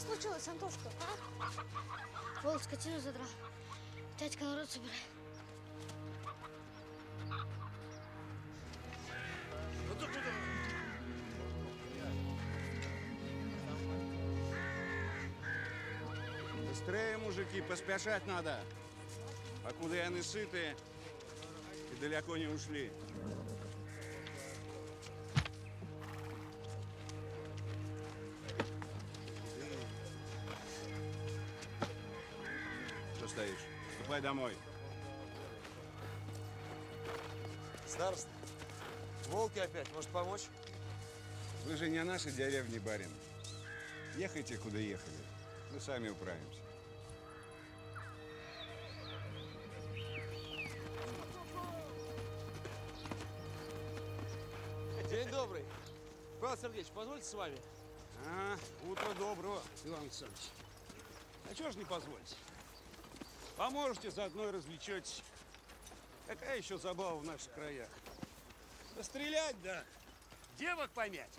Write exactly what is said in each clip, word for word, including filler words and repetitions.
Случилось, Антошка? Волк скотину задрал. Дядька народ собирает. Быстрее, мужики, поспешать надо. Покуда яны сытые и далеко не ушли. Ступай домой. Староста, волки опять. Может, помочь? Вы же не о нашей деревне, барин. Ехайте, куда ехали. Мы сами управимся. День добрый. Павел Сергеевич, позвольте с вами? А, утро доброго, Иван Александрович. А чего ж не позвольте? Поможете, заодно и развлечетесь. Какая еще забава в наших краях? Пострелять, да. Девок помять.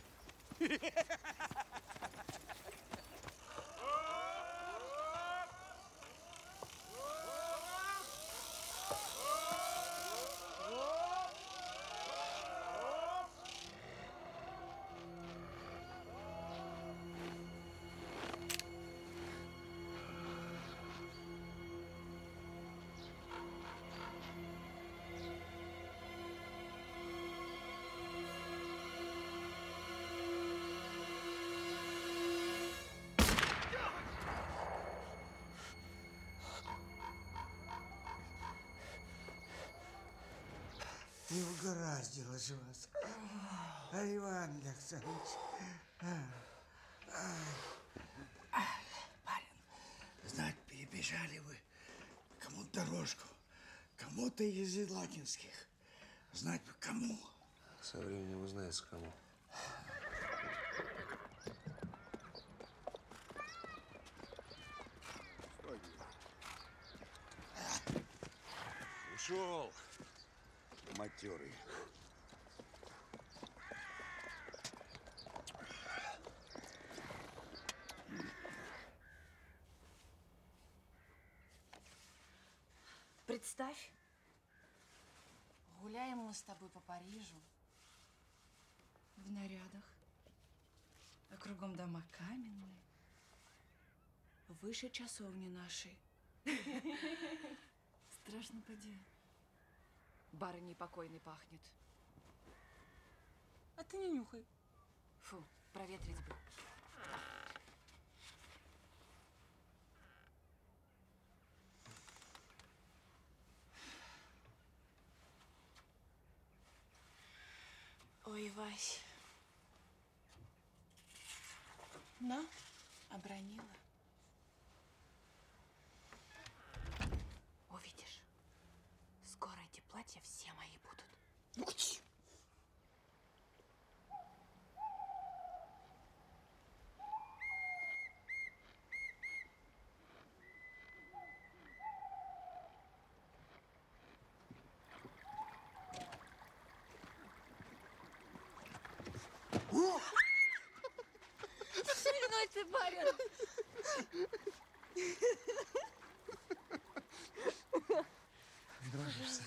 Не угораздило же вас, а, Иван Александрович. А, а. Парень, знать, перебежали вы кому-то дорожку, кому-то из елагинских. Знать бы кому. Со временем узнается кому. Ушел. Матерый. Представь, гуляем мы с тобой по Парижу в нарядах, а кругом дома каменные, выше часовни нашей. Страшно поди. Барыней покойный пахнет. А ты не нюхай. Фу, проветрить бы. Ой, Вась. На, обронила. Увидишь. Скоро эти платья все мои будут. Ну, кучи. Ширной ты, барин. Дрожишься.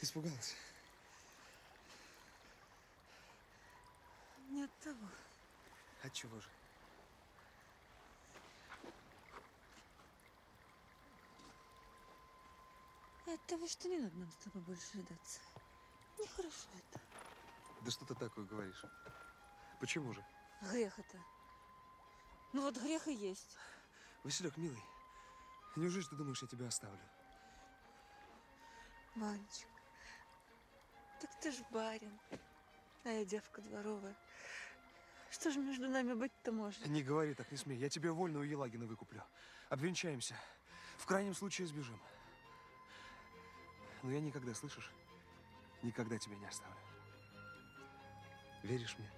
Испугалась? Не от того. От чего же? того, что не надо нам с тобой больше видаться. Нехорошо это. Да что ты такое говоришь? Почему же? Грех это. Ну вот грех и есть. Василёк, милый, неужели ты думаешь, я тебя оставлю? Ванечка, так ты ж барин, а я девка дворовая. Что же между нами быть-то может? Не говори так, не смей. Я тебе вольно у Елагина выкуплю. Обвенчаемся. В крайнем случае сбежим. Но я никогда, слышишь, никогда тебя не оставлю. Веришь мне?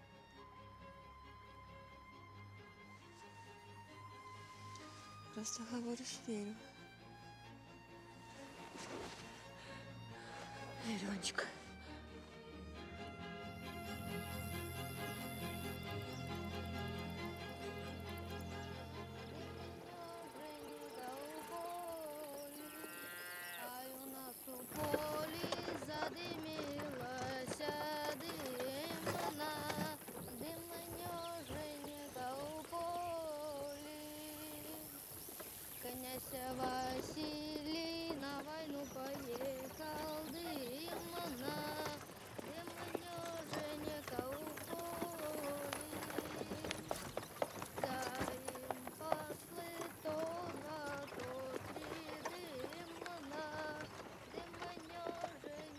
Просто говоришь, верю. Верончик. Василий на войну поехал, дыма на дыма неженька уходит. За им послы тога, то три дыма на дыма неженька уходит.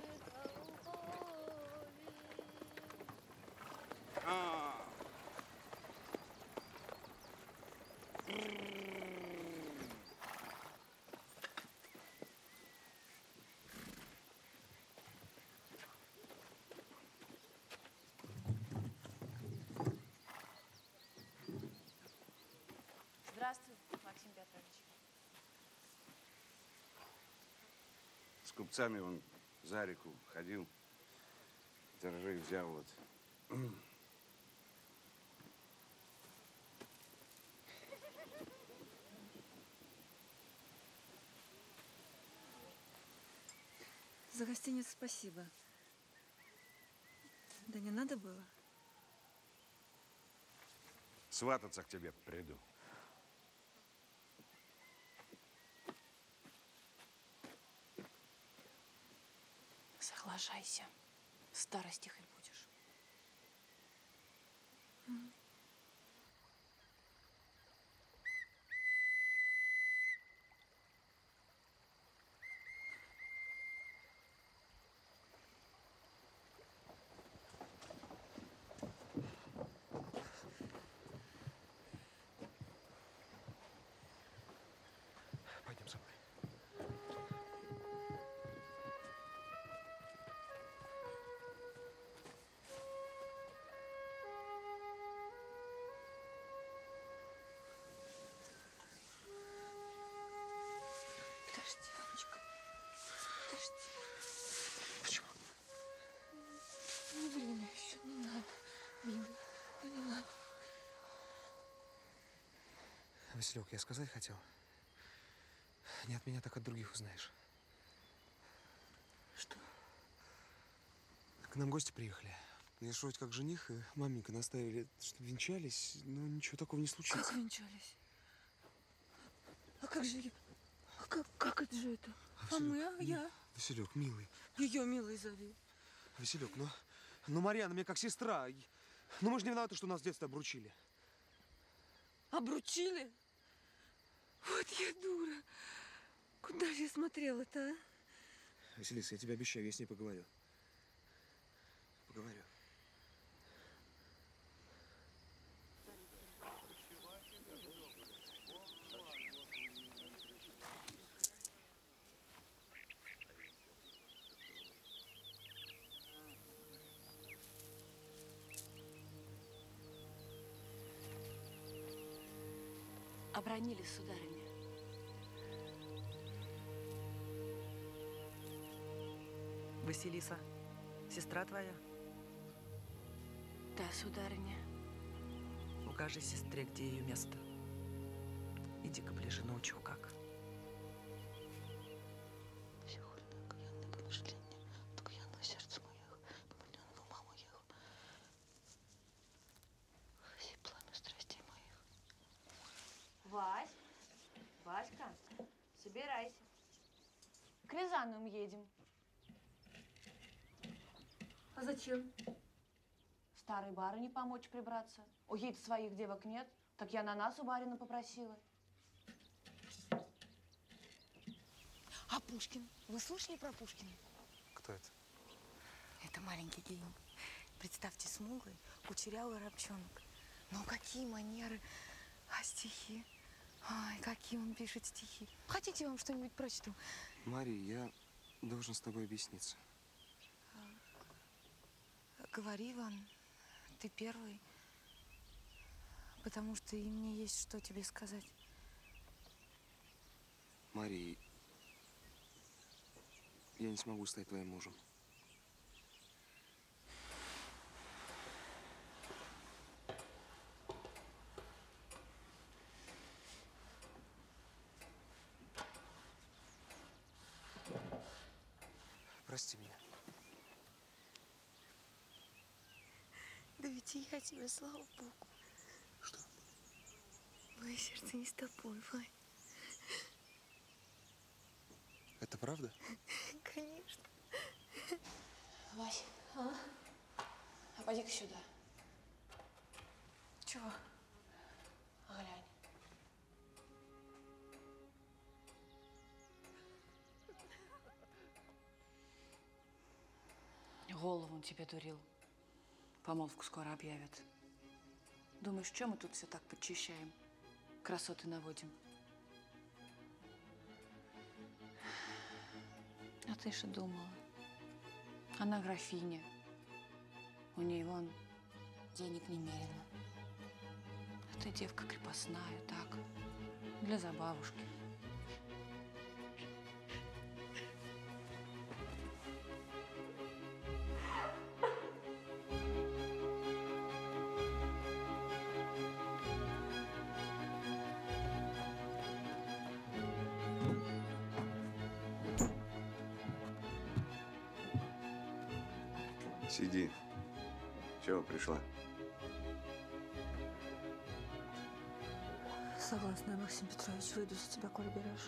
Сами он за реку ходил, держи взял вот. За гостиницу спасибо. Да не надо было. Свататься к тебе приду. Соглашайся, старость их и будешь. Mm. Пойдем со мной. Василёк, я сказать хотел. Не от меня, так от других узнаешь. Что? К нам гости приехали. Я ж вроде как жених, и маменька наставили, чтобы венчались, но ничего такого не случилось. Как венчались? А как же я? А как, как это же это? А, а мы, а я? Василёк, милый. Её милый зови. Василёк, ну, ну Марья, она мне как сестра. Ну мы же не виноваты, что нас в детстве обручили. Обручили? Вот я дура. Куда же я смотрела-то, а? Василиса, я тебе обещаю, я с ней поговорю. Поговорю. Обронили, сударыня. Василиса, сестра твоя? Да, сударыня. Укажи сестре, где ее место. Иди-ка ближе, научу как. ванную едем. А зачем? Старой барыне помочь прибраться. У ей-то своих девок нет, так я на нас у барина попросила. А Пушкин? Вы слышали про Пушкина? Кто это? Это маленький гений. Представьте, смуглый, кучерявый рабчонок. Ну, какие манеры! А стихи? Ай, какие он пишет стихи. Хотите, я вам что-нибудь прочту? Мария, я должен с тобой объясниться. Говори, Иван, ты первый, потому что и мне есть что тебе сказать. Мария, я не смогу стать твоим мужем. Прости меня. Да ведь и я тебя, слава Богу. Что? Мое сердце не с тобой, Вань. Это правда? Конечно. Вась, а? А пойди-ка сюда. Чего? Глянь. Голову он тебе дурил. Помолвку скоро объявят. Думаешь, чем мы тут все так подчищаем? Красоты наводим. А ты же думала. Она графиня. У нее вон денег немерено. А ты девка крепостная, так. Для забавушки. Сиди. Чего пришла? Согласна, Максим Петрович, выйду за тебя, коль берешь.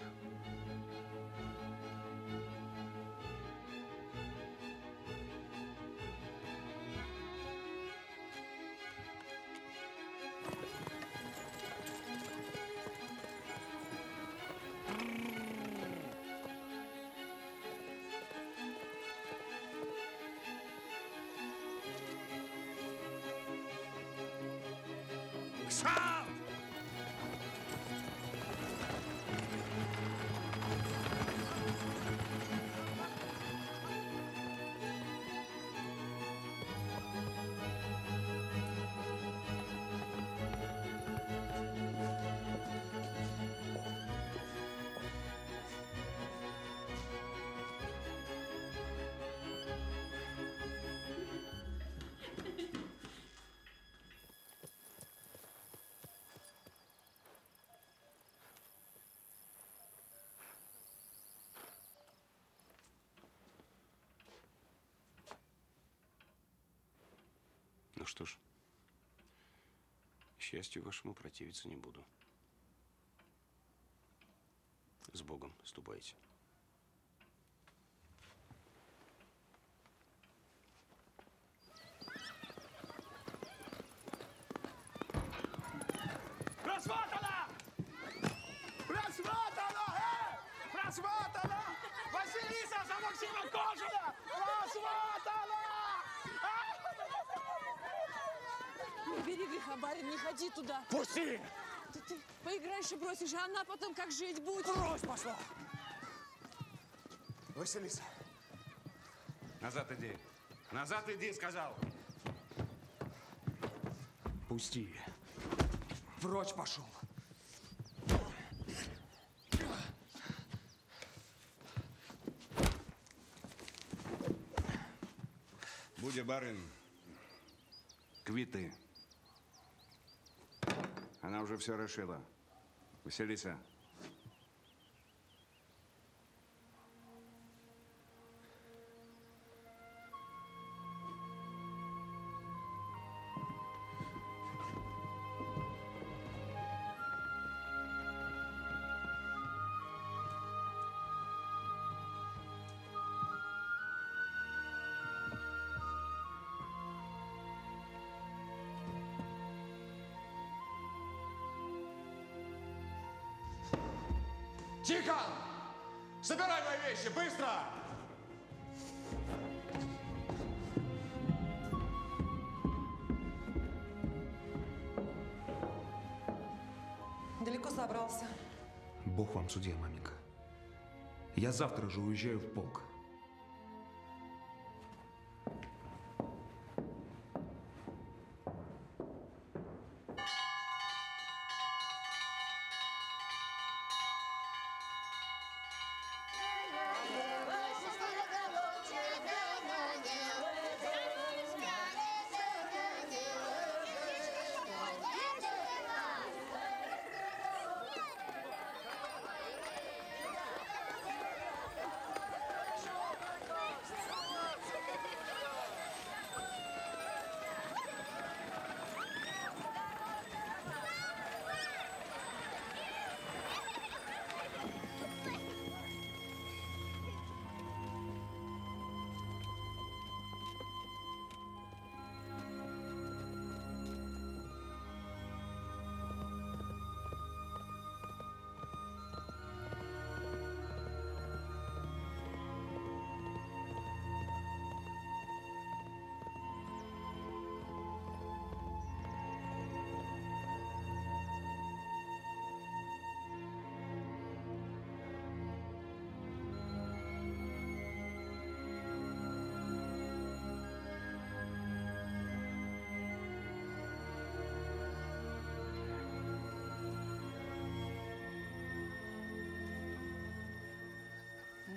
Ну что ж, счастью вашему противиться не буду. С Богом ступайте. Просватана! Просватана! Э! Просватана! Василиса за Максима Кожана! Просватана! Береги, барин, не ходи туда. Пусти! Ты, ты поиграешь и бросишь, а она потом как жить будет? Брось, пошла! Василиса. Назад иди. Назад иди, сказал. Пусти. Прочь пошел. Будя, барин, квиты. Она уже все решила. Василиса. Тихо! Собирай мои вещи, быстро! Далеко собрался. Бог вам судья, маменька. Я завтра же уезжаю в полк.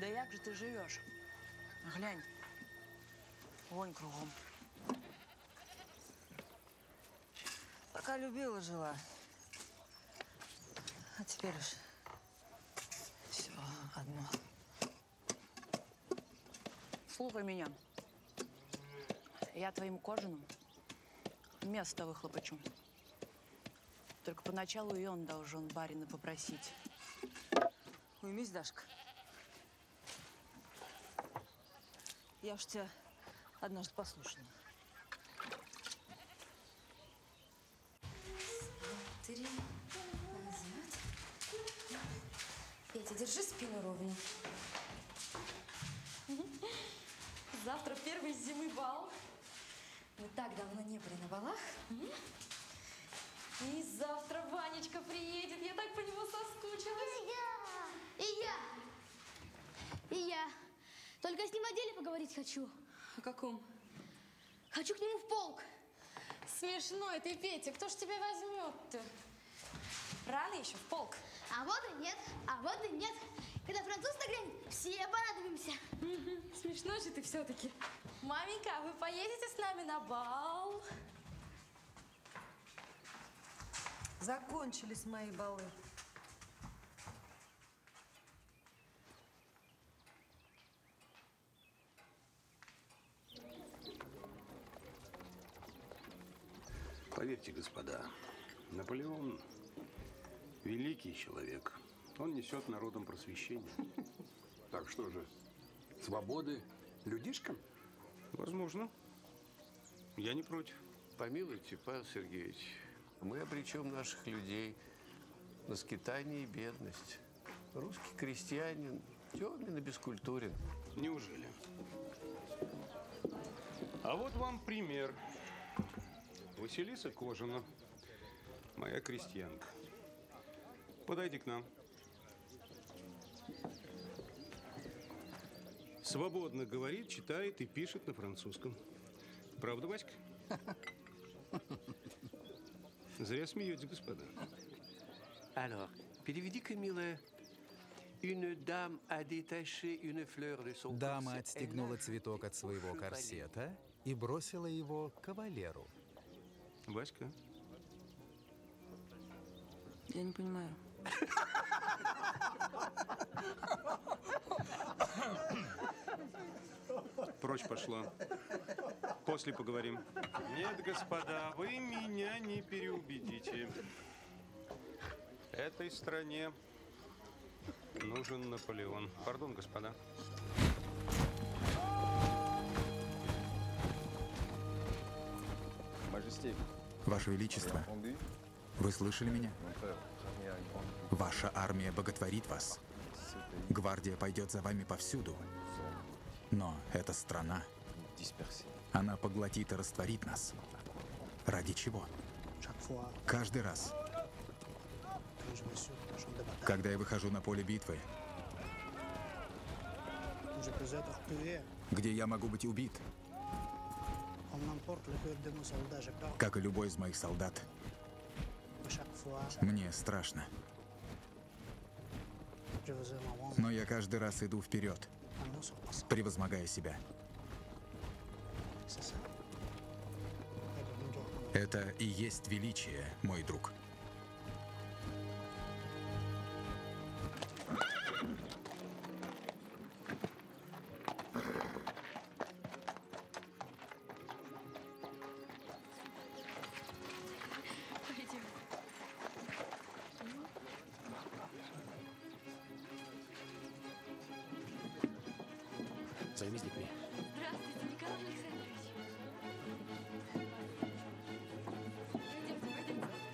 Да як же ты живешь? Глянь, вонь кругом. Пока любила, жила. А теперь уж все одно. Слухай меня. Я твоим кожаным место выхлопочу. Только поначалу и он должен барина попросить. Уймись, Дашка. Я уж тебя однажды послушала. Смотри, назад. Петя, держи спину ровно. Завтра первый зимы бал. Мы так давно не были на балах. И завтра Ванечка приедет. Я так по нему соскучилась. И я. И я. И я. Только с ним о деле поговорить хочу. О каком? Хочу к нему в полк. Смешной ты, Петя. Кто ж тебя возьмет-то? Рано еще в полк. А вот и нет, а вот и нет. Когда француз нагрянет, все порадуемся. Угу. Смешной же ты все-таки. Маменька, а вы поедете с нами на бал? Закончились мои балы. Поверьте, господа, Наполеон великий человек. Он несет народам просвещение. Так что же, свободы людишкам? Возможно. Я не против. Помилуйте, Павел Сергеевич, мы обречем наших людей на скитание и бедность. Русский крестьянин темен и бескультурен. Неужели? А вот вам пример. Василиса Кожана, моя крестьянка. Подойди к нам. Свободно говорит, читает и пишет на французском. Правда, Васька? Зря смеетесь, господа. Alors, переведи-ка, милая. Дама отстегнула цветок от своего корсета и бросила его кавалеру. Васька? Я не понимаю. Прочь пошла. После поговорим. Нет, господа, вы меня не переубедите. Этой стране нужен Наполеон. Пардон, господа. Ваше Величество, вы слышали меня? Ваша армия боготворит вас. Гвардия пойдет за вами повсюду. Но эта страна, она поглотит и растворит нас. Ради чего? Каждый раз, когда я выхожу на поле битвы, где я могу быть убит, как и любой из моих солдат, мне страшно. Но я каждый раз иду вперед, превозмогая себя. Это и есть величие, мой друг. Займись детьми. Здравствуйте, Николай Александрович. Пойдемте, пойдемте.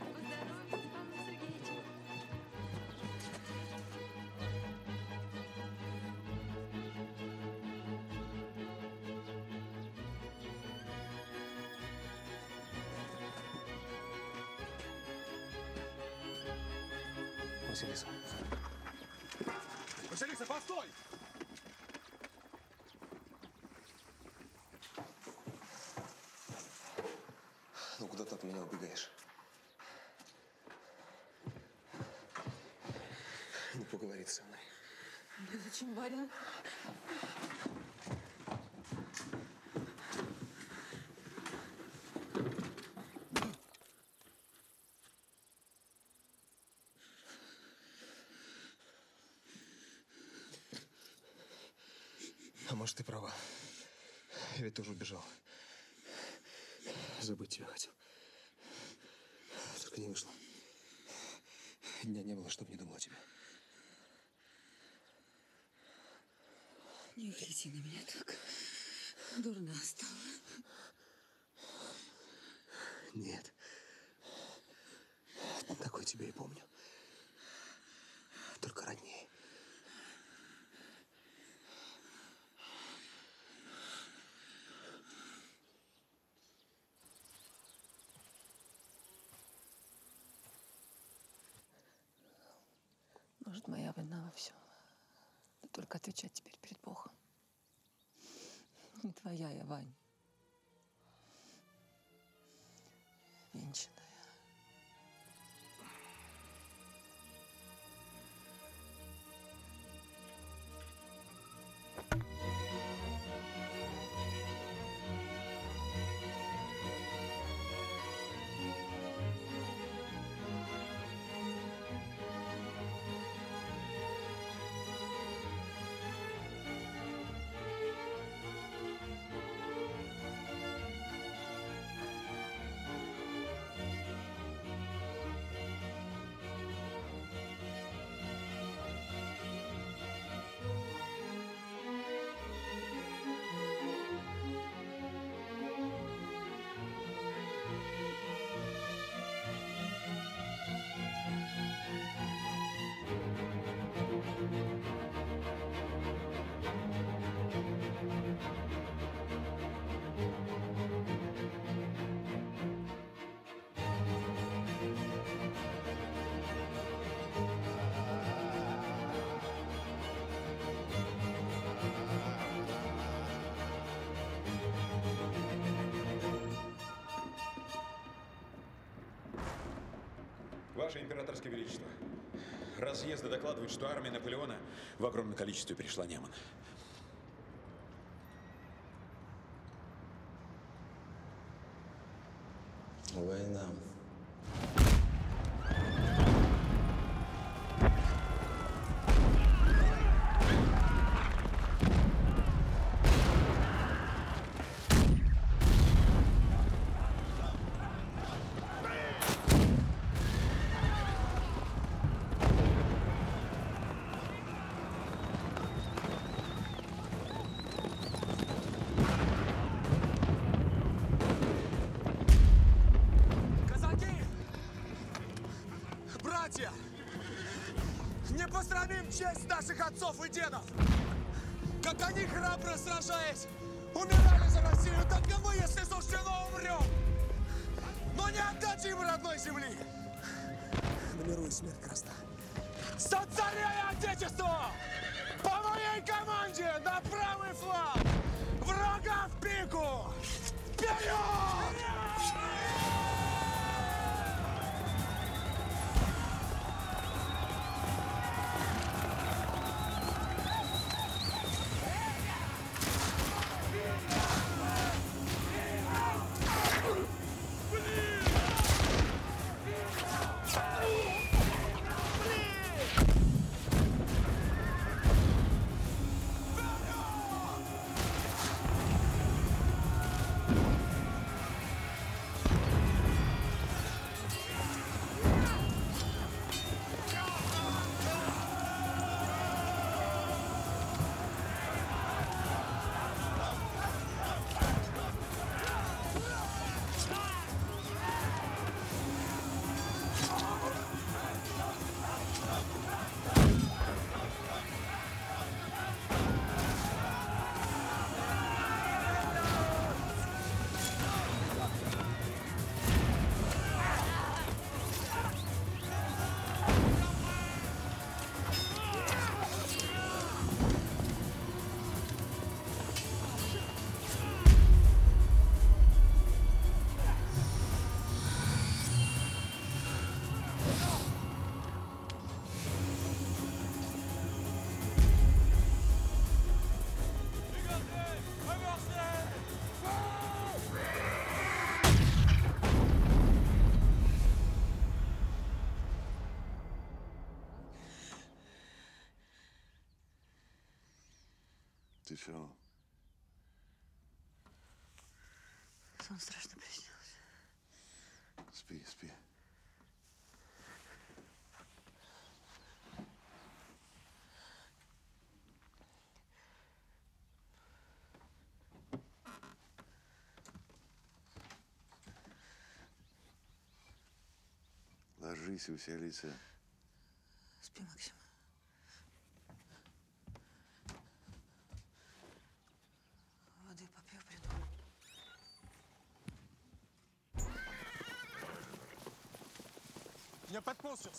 Поздоровайтесь, Павел Сергеевич. Василиса. Василиса, постой! Меня убегаешь. Не поговорить со мной. Да зачем, барин? А может, ты права. Я ведь тоже убежал. Забыть тебя хотел. Не вышло. Дня не было, чтобы не думала о тебе. Не гляди на меня так. Дурно стало. Нет. Такой тебя и помню. Только роднее. Может, моя вина во всем. Да только отвечать теперь перед Богом. Не твоя я, Вань. Венчаная. Ваше императорское величество, разъезды докладывают, что армия Наполеона в огромном количестве перешла Неман. Война. Не посрамим честь наших отцов и дедов! Как они, храбро сражаясь, умирали за Россию, так и мы, если суждено, умрем! Но не отдачи им родной земли! Намирую смерть красна! За царя и отечество! По моей команде на правый фланг! Врага в пику! Вперед! Вперед! Сон страшно приснился. Спи, спи. Ложись, Василиса. Спи, Максим.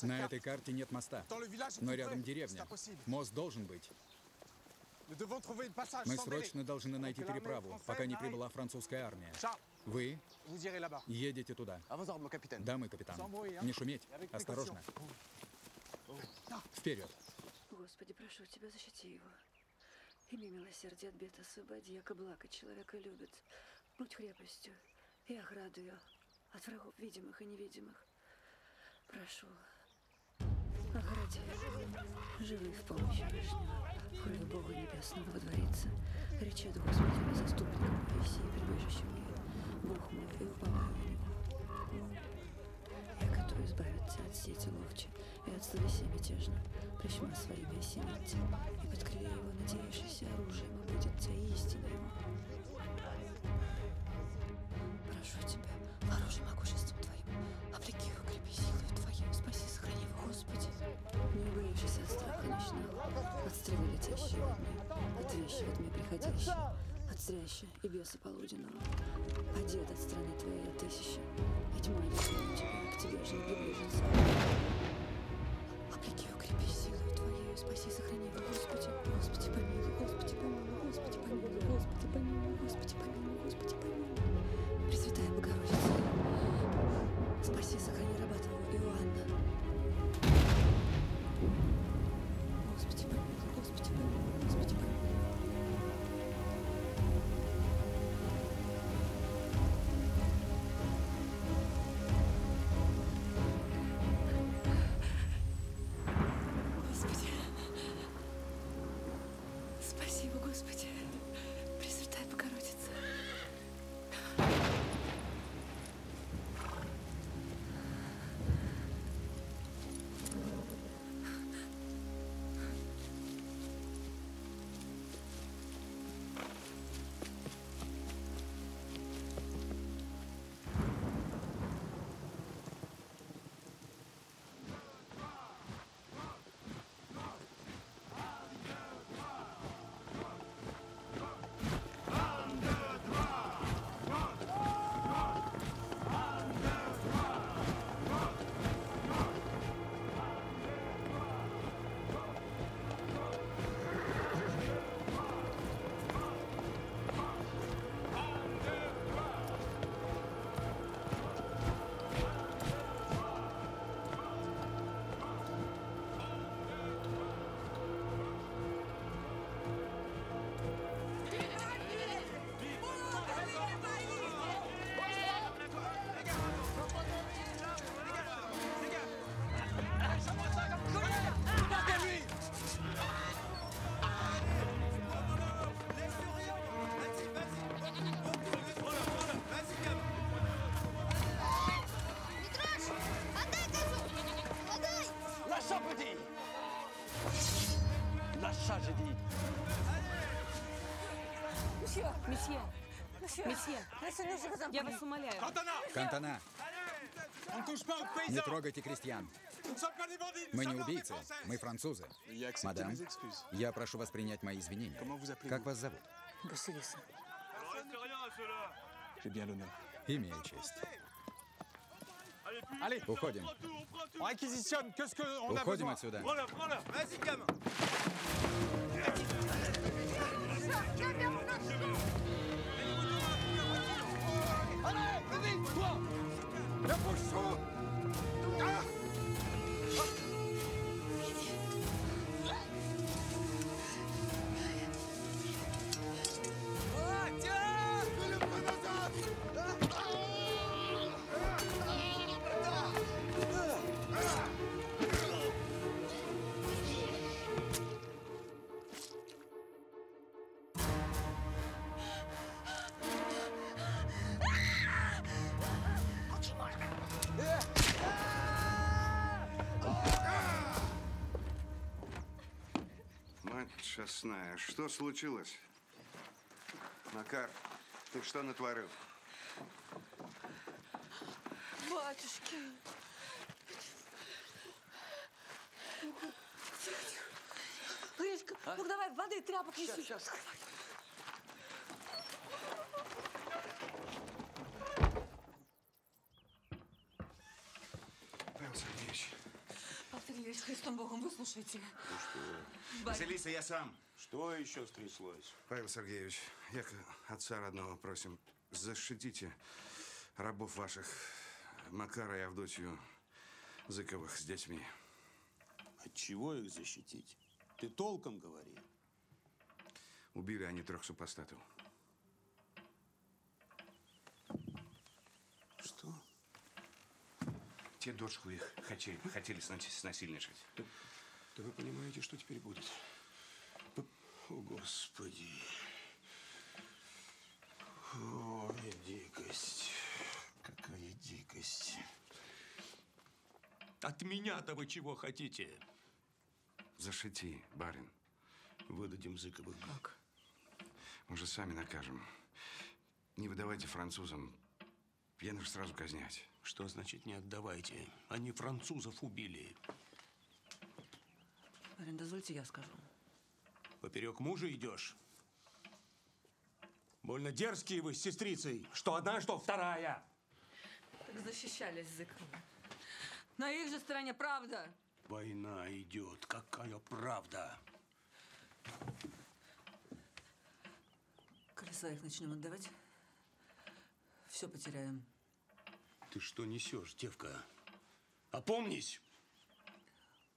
На этой карте нет моста, но рядом деревня. Мост должен быть. Мы срочно должны найти переправу, пока не прибыла французская армия. Вы едете туда. Да, мы, капитан. Не шуметь. Осторожно. Вперед. Господи, прошу тебя, защити его. Ими милосердие от бед освободи, яко благо человека любит. Будь крепостью и ограду ее от врагов видимых и невидимых. Прошу, огради живых в помощи Вишнего, кроме Бога Небесного во дворице, речет Господи, заступником Моисея, прибежищем ее, Бог мой, и уповаю на Него. Я, который избавится от сети ловчи и от словеси мятежно, причма своими осенитя, и под крылья его, надеявшийся оружием, будет тебя истина его. Прошу тебя, оружие могуществом твоим, облеки его, крепи силою твоей, спаси, сохрани его, Господи. Не убоявшись от страха ночного, от стрелы летящей во тьме, от вещи во тьме приходящей, от зрящей и беса полуденного. Одет от страны твоей от тысячи, и тьма не знает тебя, к тебе же не приближится. Облеки его, крепи силою твоей, спаси, сохрани его, Господи. Господи, помилуй, Господи, помилуй, Господи, помилуй, Господи, помилуй, Господи, помилуй, Господи, помилуй. Пресвятая Богородица, спаси, сохрани раба Твоего Иоанна. Господи, помилуй, Господи, помилуй, Господи, помилуй. Месье! Месье! Месье! Я вас умоляю! Кантана! Не трогайте крестьян! Мы не убийцы, мы французы. Мадам, я прошу вас принять мои извинения. Как вас зовут? Василиса. Имею честь. Уходим. Уходим отсюда. Честная, что случилось? Макар, ты что натворил? Батюшки. Гришка, а? Ну давай воды, тряпок сейчас, неси. Сейчас. Павел Сергеевич. Василиса, Христом Богом, вы слушайте. Ну, Василиса, я сам. Что еще стряслось? Павел Сергеевич, я отца родного просим, защитите рабов ваших, Макара и Авдотью Зыковых с детьми. От чего их защитить? Ты толком говори. Убили они трех супостатов. Что? Те дочку их хотели, хотели снасильничать. Да, да вы понимаете, что теперь будет? О, Господи. О, дикость. Какая дикость. От меня-то вы чего хотите? Зашити, барин. Выдадим Зыковых. Как? Мы же сами накажем. Не выдавайте французам. Пьяных же сразу казнять. Что значит не отдавайте? Они французов убили. Барин, дозвольте, я скажу. Поперек мужа идешь? Больно дерзкие вы с сестрицей. Что одна, что вторая. Так защищались Зыковы. На их же стороне правда. Война идет. Какая правда? Колеса их начнем отдавать. Все потеряем. Ты что несешь, девка? Опомнись!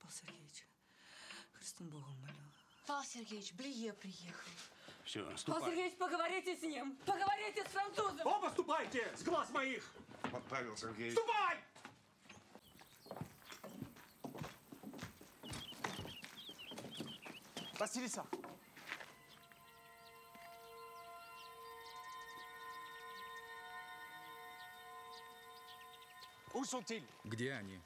Павел Сергеевич, Христом Богом молю. Павел Сергеевич, Блие приехал. Все, ступай. Павел Сергеевич, поговорите с ним! Поговорите с французом! Оба ступайте! С глаз моих! Павел Сергеевич! Ступай! Василиса! Где они?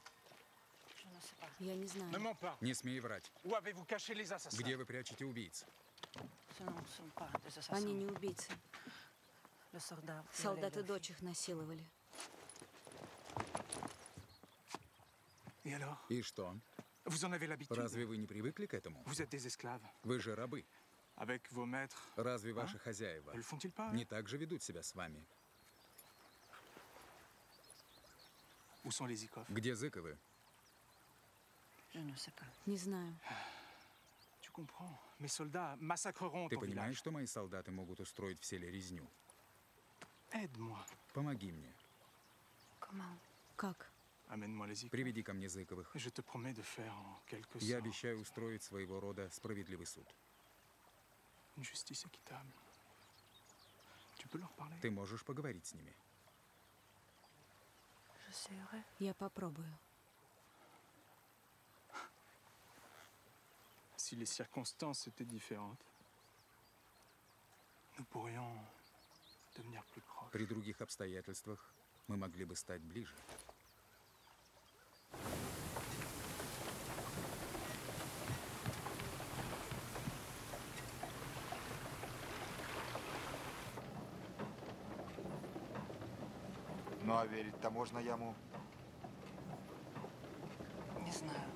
Я не знаю. Не смей врать. Где вы прячете убийц? Они не убийцы. Солдаты дочь их насиловали. И что? Разве вы не привыкли к этому? Вы же рабы. Разве ваши хозяева не так же ведут себя с вами? Где Зыковы? Не знаю. Ты понимаешь, что мои солдаты могут устроить в селе резню? Помоги мне. Как? Приведи ко мне Зыковых. Я обещаю устроить своего рода справедливый суд. Ты можешь поговорить с ними? Я попробую. Si les circonstances étaient différentes, nous pourrions devenir plus proches. При других обстоятельствах мы могли бы стать ближе. Ну, а верить-то можно яму? Не знаю.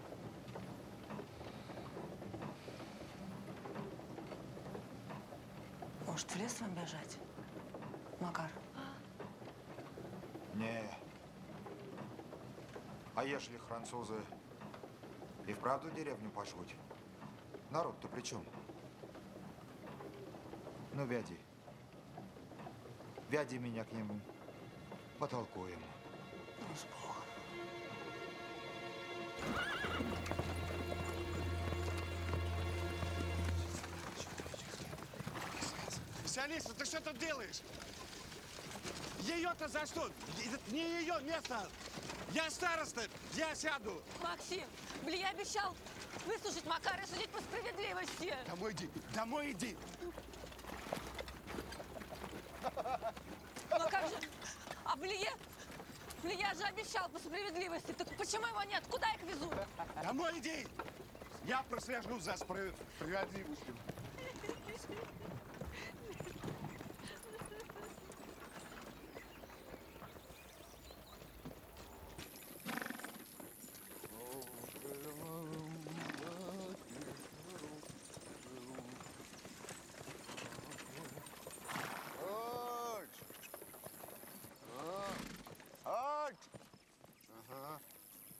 Может, в лес вам бежать, Макар? Не. А ежели французы и вправду деревню пошлют? Народ-то при чем? Ну, вяди. Вяди меня к нему. Потолкуем. Ну, с Богом. Алиса, ты что тут делаешь? Ее-то за что? Не ее место. Я староста, я сяду. Максим, блин, я обещал выслушать Макара и судить по справедливости. Домой иди, домой иди. Макар же, а Блие, Блие же обещал по справедливости. Так почему его нет? Куда их везут? Домой иди. Я прослежу за справедливостью.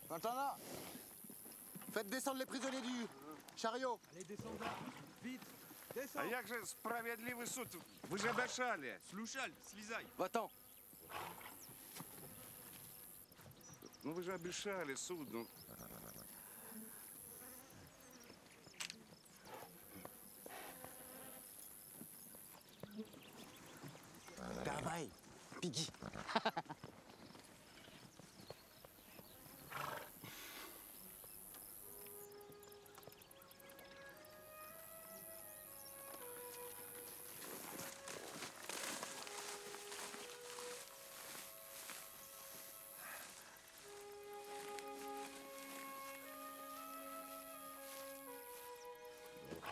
Maintenant, faites descendre les prisonniers du chariot. Allez, descendez, vite, descendez. А як же справедливый суд? Вы же обещали. Слушаль, слезай. Va-t'en. Ну вы же обещали суд, ну. Давай, беги.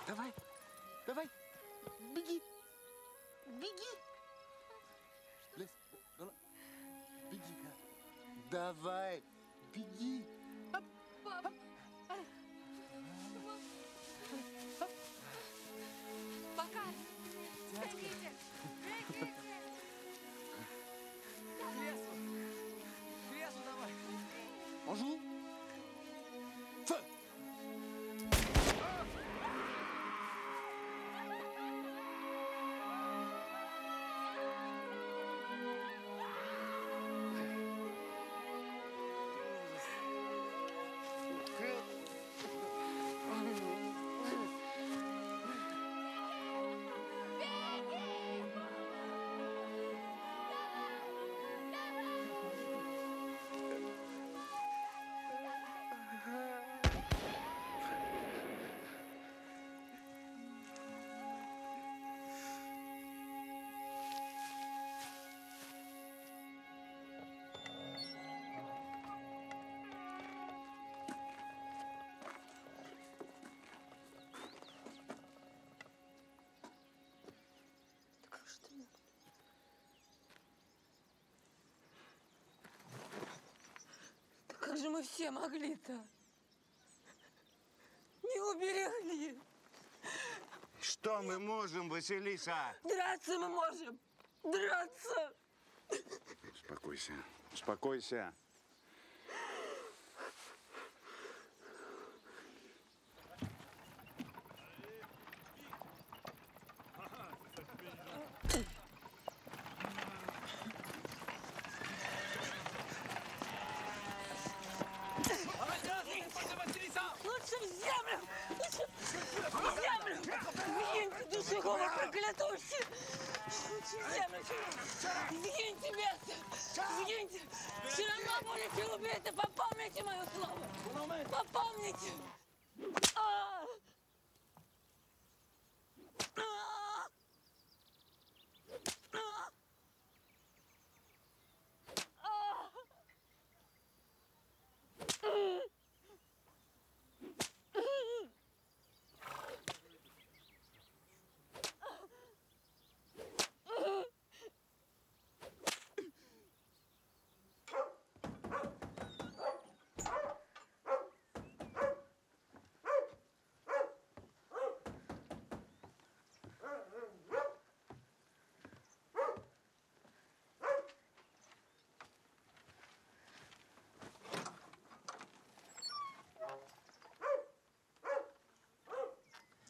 Давай, давай, беги, беги. Лезь, беги-ка. Давай, беги. Оп, оп. Пока. Бегите, бегите. К лесу, к лесу давай. Bonjour. Как же мы все могли-то? Не уберегли. Что мы можем, Василиса? Драться мы можем. Драться. Успокойся. Успокойся.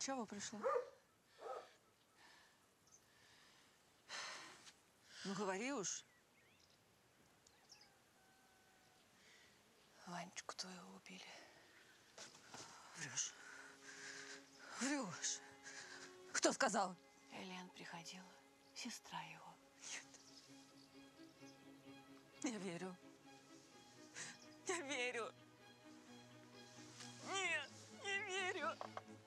чего пришла? Ну, говори уж. Ванечку твоего убили. Врешь. Врешь. Кто сказал? Элен приходила. Сестра его. Нет. Я верю. Я верю. Нет, не верю.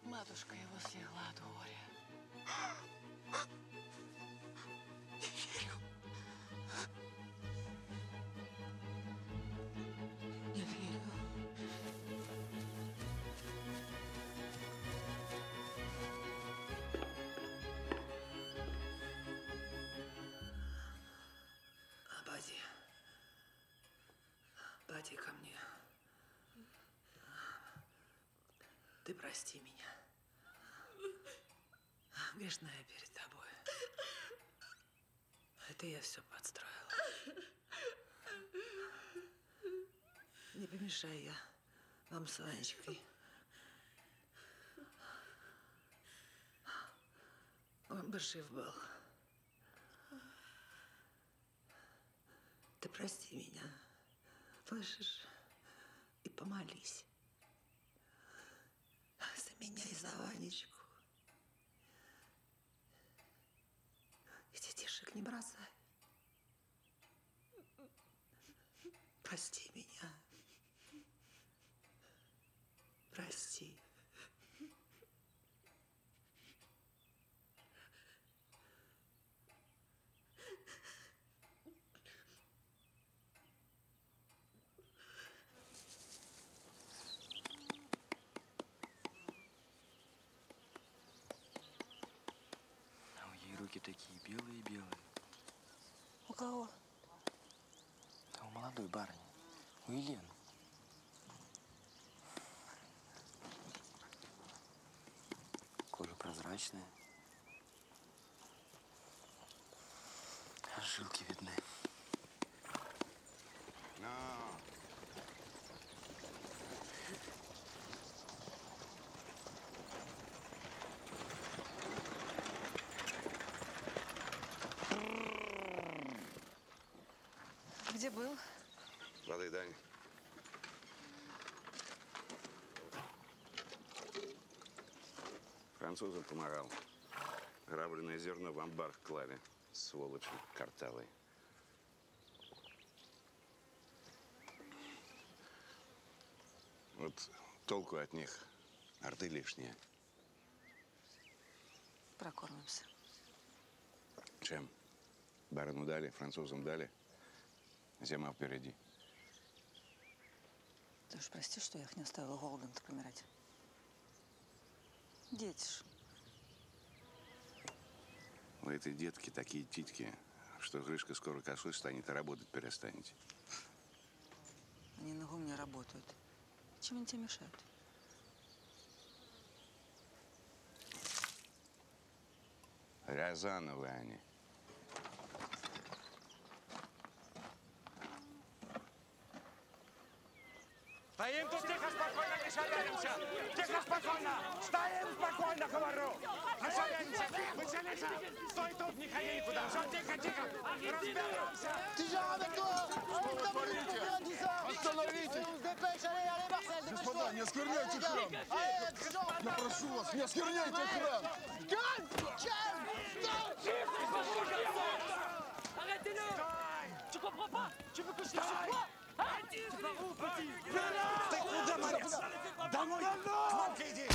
Матушка его слегла от горя. Не верю. Не верю. Бади. Бади ко мне. Ты прости меня. Грешная перед тобой. Это я все подстроила. Не помешай я вам с Ванечкой. Он бы жив был. Ты прости меня, слышишь? И помолись. За меня и за Ванечку. И детишек не бросай. Прости меня. Прости. Такие белые-белые. У кого? Да у молодой барыни. У Елены. Кожа прозрачная. Жилки видны. Но. Где был? Лады, Дань. Французам помогал. Грабленное зерно в амбар клали. Сволочи картавые. Вот толку от них. Орды лишние. Прокормимся. Чем? Барину дали, французам дали. Зима впереди. Ты уж прости, что я их не оставила голодом-то помирать. Дети ж. У этой детки такие титьки, что Гришка скоро косой станет, а работать перестанет. Они на гумне работают. Чем они тебе мешают? Рязановы они. Стоим тут тихо, спокойно, не шаляемся! Тихо, спокойно! Стоим спокойно, говорю! Не шаляемся! Василиса, стой тут, не ходи никуда! Все, тихо, тихо! Разберемся! Остановите! Господа, не оскверняйте храм! Я прошу вас, не оскверняйте храм! Стой! Ты куда, Марец? Домой! К мамке иди!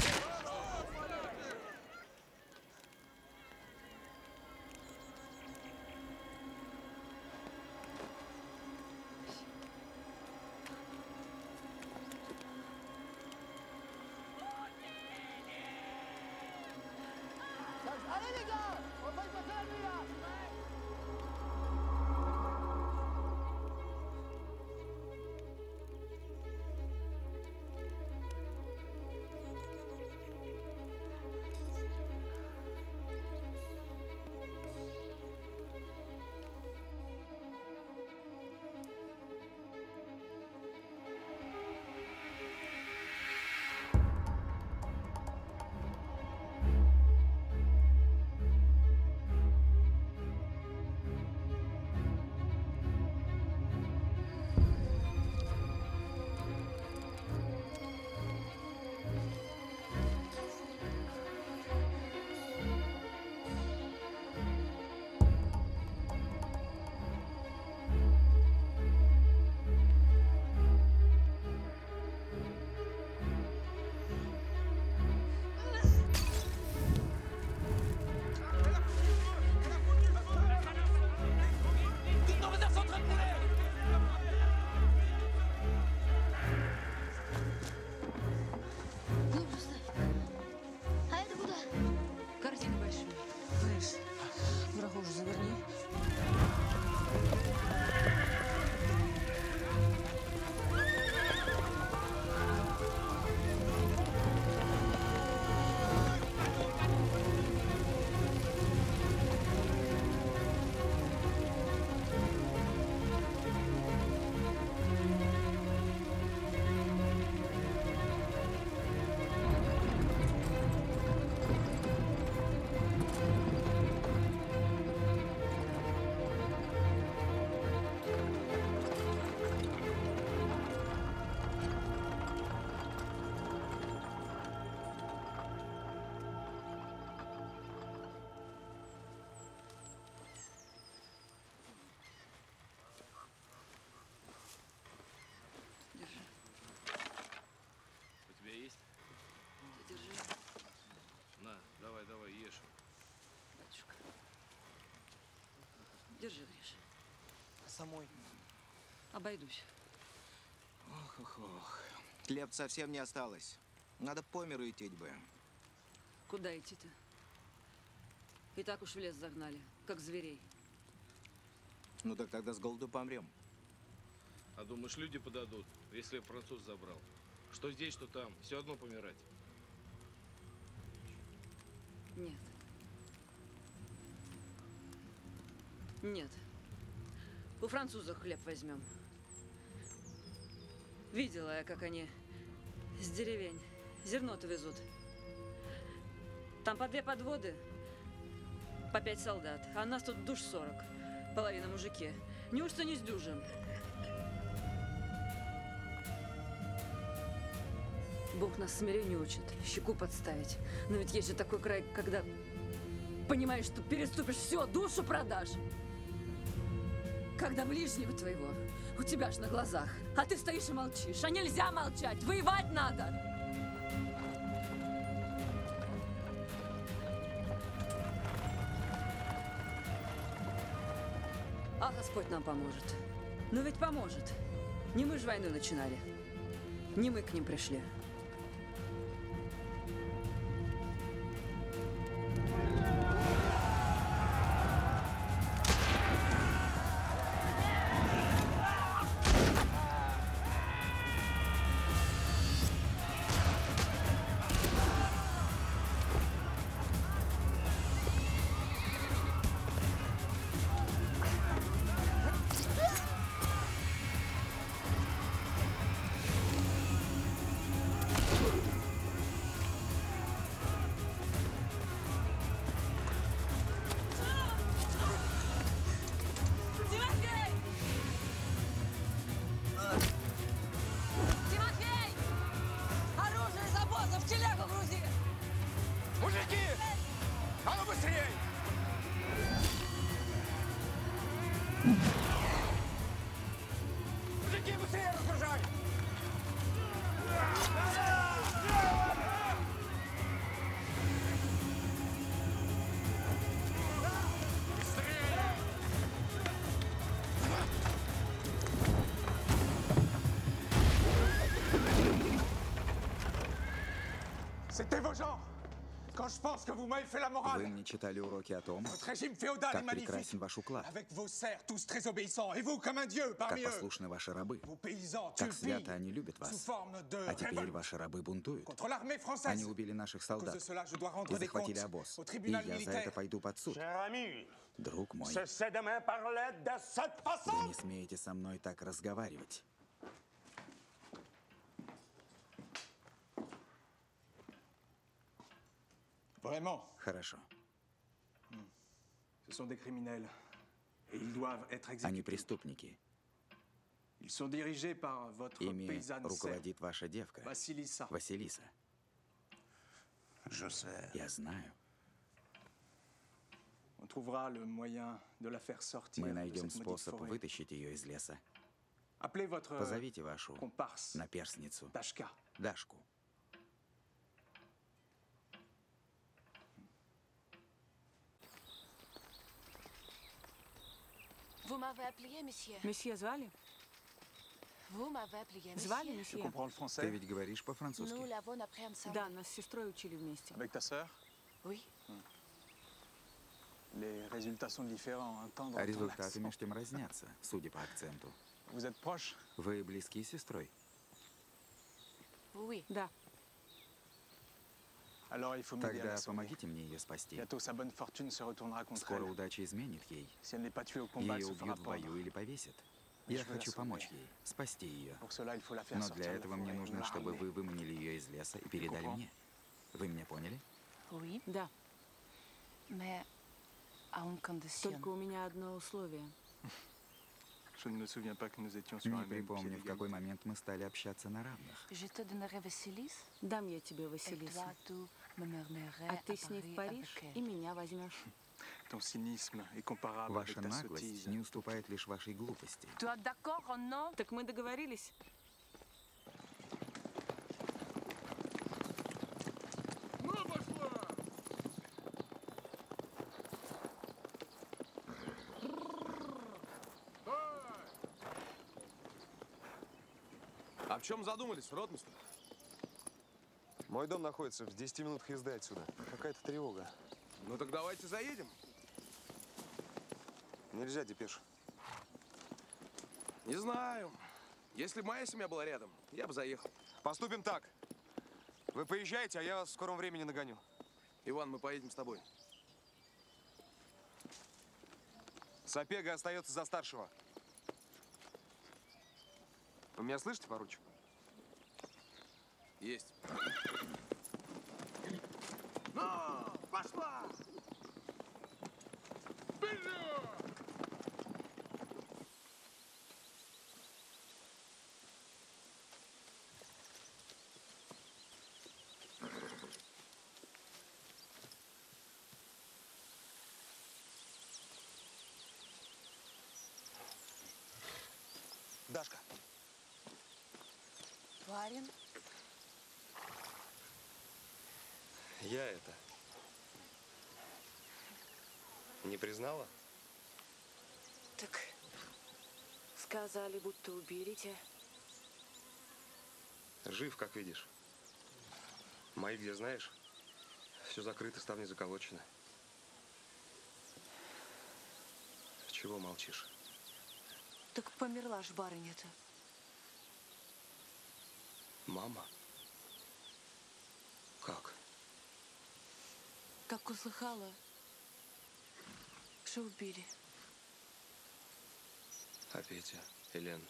самой? Обойдусь. Ох, ох, ох. Хлеб совсем не осталось. Надо по миру идти бы. Куда идти-то? И так уж в лес загнали, как зверей. Ну так тогда с голоду помрем. А думаешь, люди подадут, если француз забрал? Что здесь, что там, все одно помирать. Нет. Нет. У французов хлеб возьмем. Видела я, как они с деревень зерно-то везут. Там по две подводы, по пять солдат, а нас тут душ сорок, половина мужики. Неужто не сдюжим? Бог нас смирению учит, щеку подставить. Но ведь есть же такой край, когда понимаешь, что переступишь все, душу продашь. Когда ближнего твоего у тебя ж на глазах, а ты стоишь и молчишь. А нельзя молчать, воевать надо. А Господь нам поможет. Ну ведь поможет. Не мы ж войну начинали, не мы к ним пришли. Вы мне читали уроки о том, как прекрасен ваш уклад, как послушны ваши рабы, как свято они любят вас. А теперь ваши рабы бунтуют. Они убили наших солдат и захватили обоз. И я за это пойду под суд. Друг мой, вы не смеете со мной так разговаривать. Хорошо. Они преступники. Ими руководит ваша девка, Василиса. Я знаю. Мы найдем способ вытащить ее из леса. Позовите вашу наперсницу, Дашку. Вы месье звали? Звали, месье? Ты ведь говоришь по-французски? Да, нас с сестрой учили вместе. А результаты между тем разнятся, судя по акценту. Вы близки с сестрой? Да. Тогда помогите мне ее спасти. Скоро удача изменит ей. Ее убьют в бою или повесят. Я хочу помочь ей, спасти ее. Но для этого мне нужно, чтобы вы выманили ее из леса и передали мне. Вы меня поняли? Да. Только у меня одно условие. Не припомню, в какой момент мы стали общаться на равных. Дам я тебе Василису, а ты с ней в Париж и меня возьмешь. Ваша наглость не уступает лишь вашей глупости. Так мы договорились? А в чем задумались, ротмистр? Мой дом находится в десяти минутах езды отсюда. Какая-то тревога. Ну так давайте заедем. Нельзя, депеш. Не знаю. Если бы моя семья была рядом, я бы заехал. Поступим так. Вы поезжайте, а я вас в скором времени нагоню. Иван, мы поедем с тобой. Сапега остается за старшего. Вы меня слышите, поручик? Есть. Ну, пошла! Вперед! Дашка. Варин. Я это. Не признала? Так сказали, будто уберите. Жив, как видишь. Мои где знаешь? Все закрыто, ставни заколочены. Чего молчишь? Так померла ж барыня-то. Мама? Как? Как услыхала, что убили. А Петя, Элен?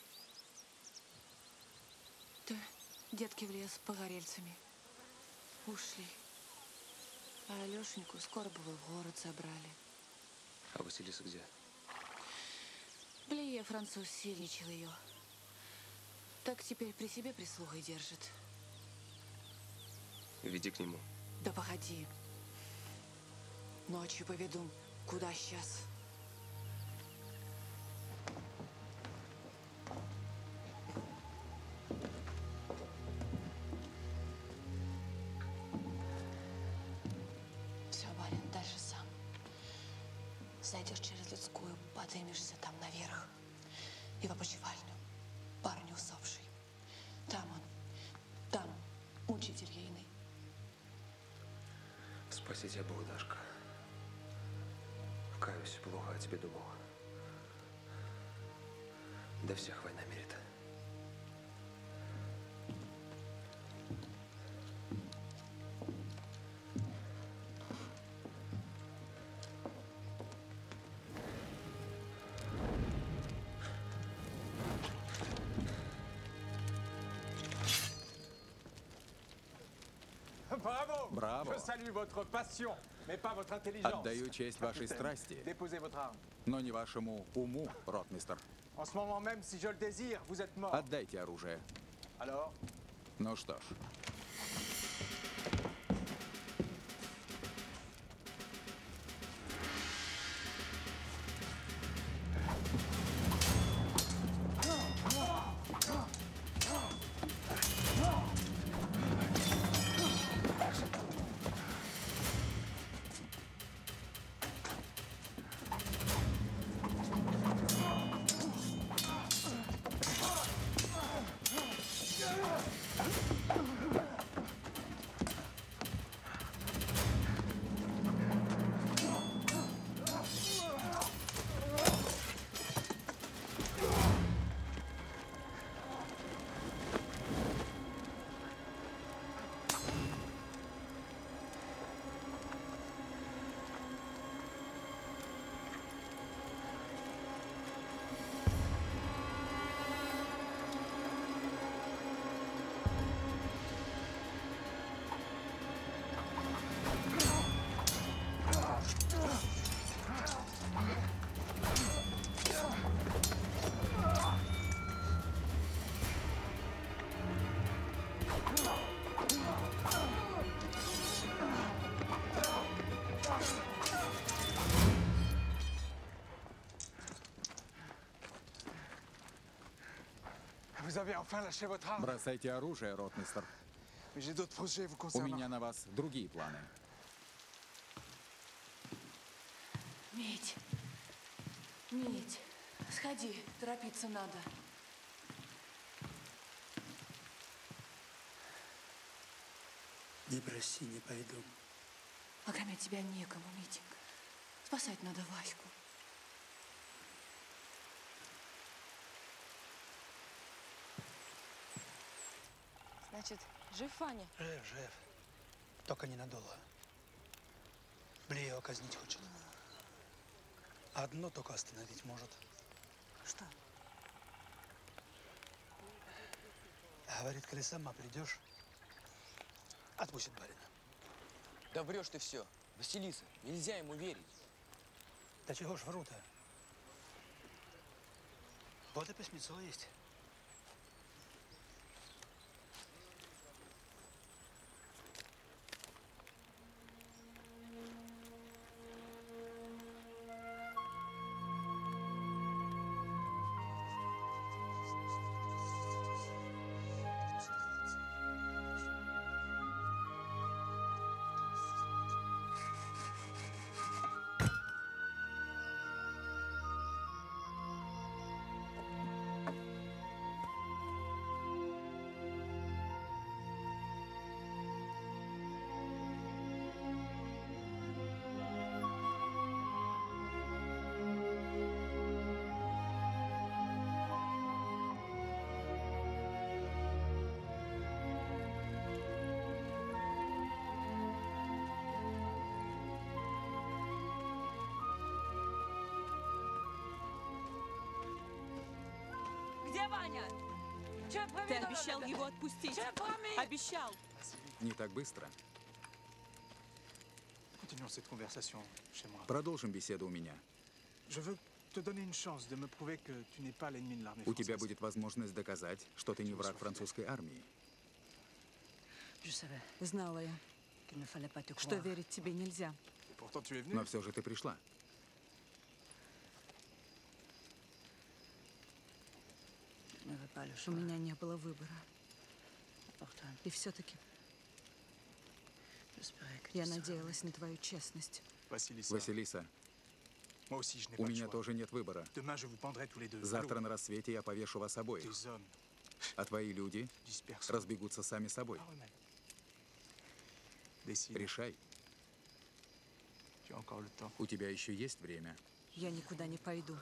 Да, детки в лес погорельцами. Ушли. А Алешеньку скоро бы в город забрали. А Василиса где? Блея француз сильничал ее. Так теперь при себе прислугой держит. Веди к нему. Да погоди. Ночью поведу. Куда сейчас? Все, барин, дальше сам. Зайдешь через людскую, подымешься там наверх и в опочивальню. Парню усопший. Там он. Там учитель ейный. Спаси тебя Бог, Дашка. Каюсь, плохо о тебе думал. Да всех война мерит. Браво! Отдаю честь вашей страсти, но не вашему уму, ротмистр. Отдайте оружие. Ну что ж. Бросайте оружие, ротмистр. У меня на вас другие планы. Мить, Мить, сходи, торопиться надо. Ты прости, не пойду. А кроме тебя некому, Митик. Спасать надо Ваську. Значит, жив Ваня? Жив, жив. Только ненадолго. Блин, его казнить хочет. Одно только остановить может. Что? Говорит, коли сама придешь, отпустит барина. Да врешь ты все. Василиса, нельзя ему верить. Да чего ж вру-то? Вот и письмецо есть. Ты обещал его отпустить. Обещал. Не так быстро. Продолжим беседу у меня. У тебя будет возможность доказать, что ты не враг французской армии. Знала я, что верить тебе нельзя. Но все же ты пришла. У меня не было выбора. И все-таки я надеялась на твою честность. Василиса, у меня тоже нет выбора. Завтра на рассвете я повешу вас обоих. А твои люди разбегутся сами собой. Решай. У тебя еще есть время. Я никуда не пойду.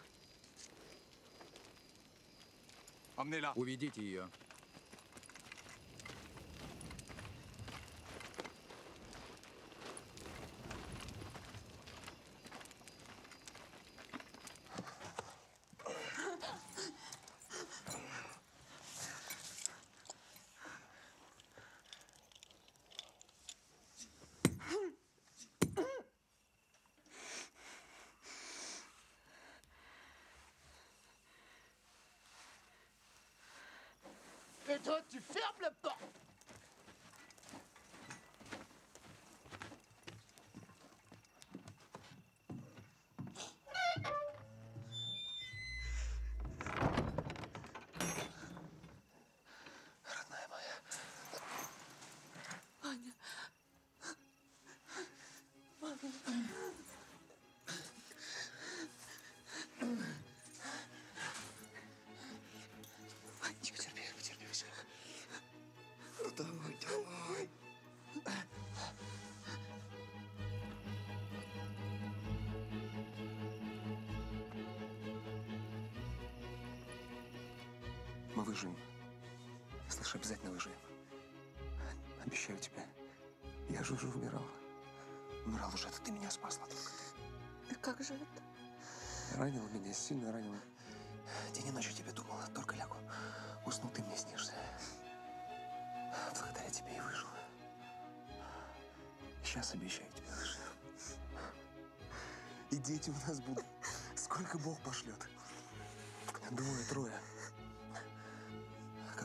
Уведите ее. Мы выживем. Слышь, обязательно выживем. Обещаю тебе. Я же уже умирал. Умирал уже, это ты меня спасла. Да как же это? Ранила меня, сильно ранила. День и ночью о тебе думала, только лягу. Уснул, ты мне снишься. Благодаря тебе и выжила. Сейчас обещаю тебе выживу. И дети у нас будут. Сколько Бог пошлет. Двое, трое.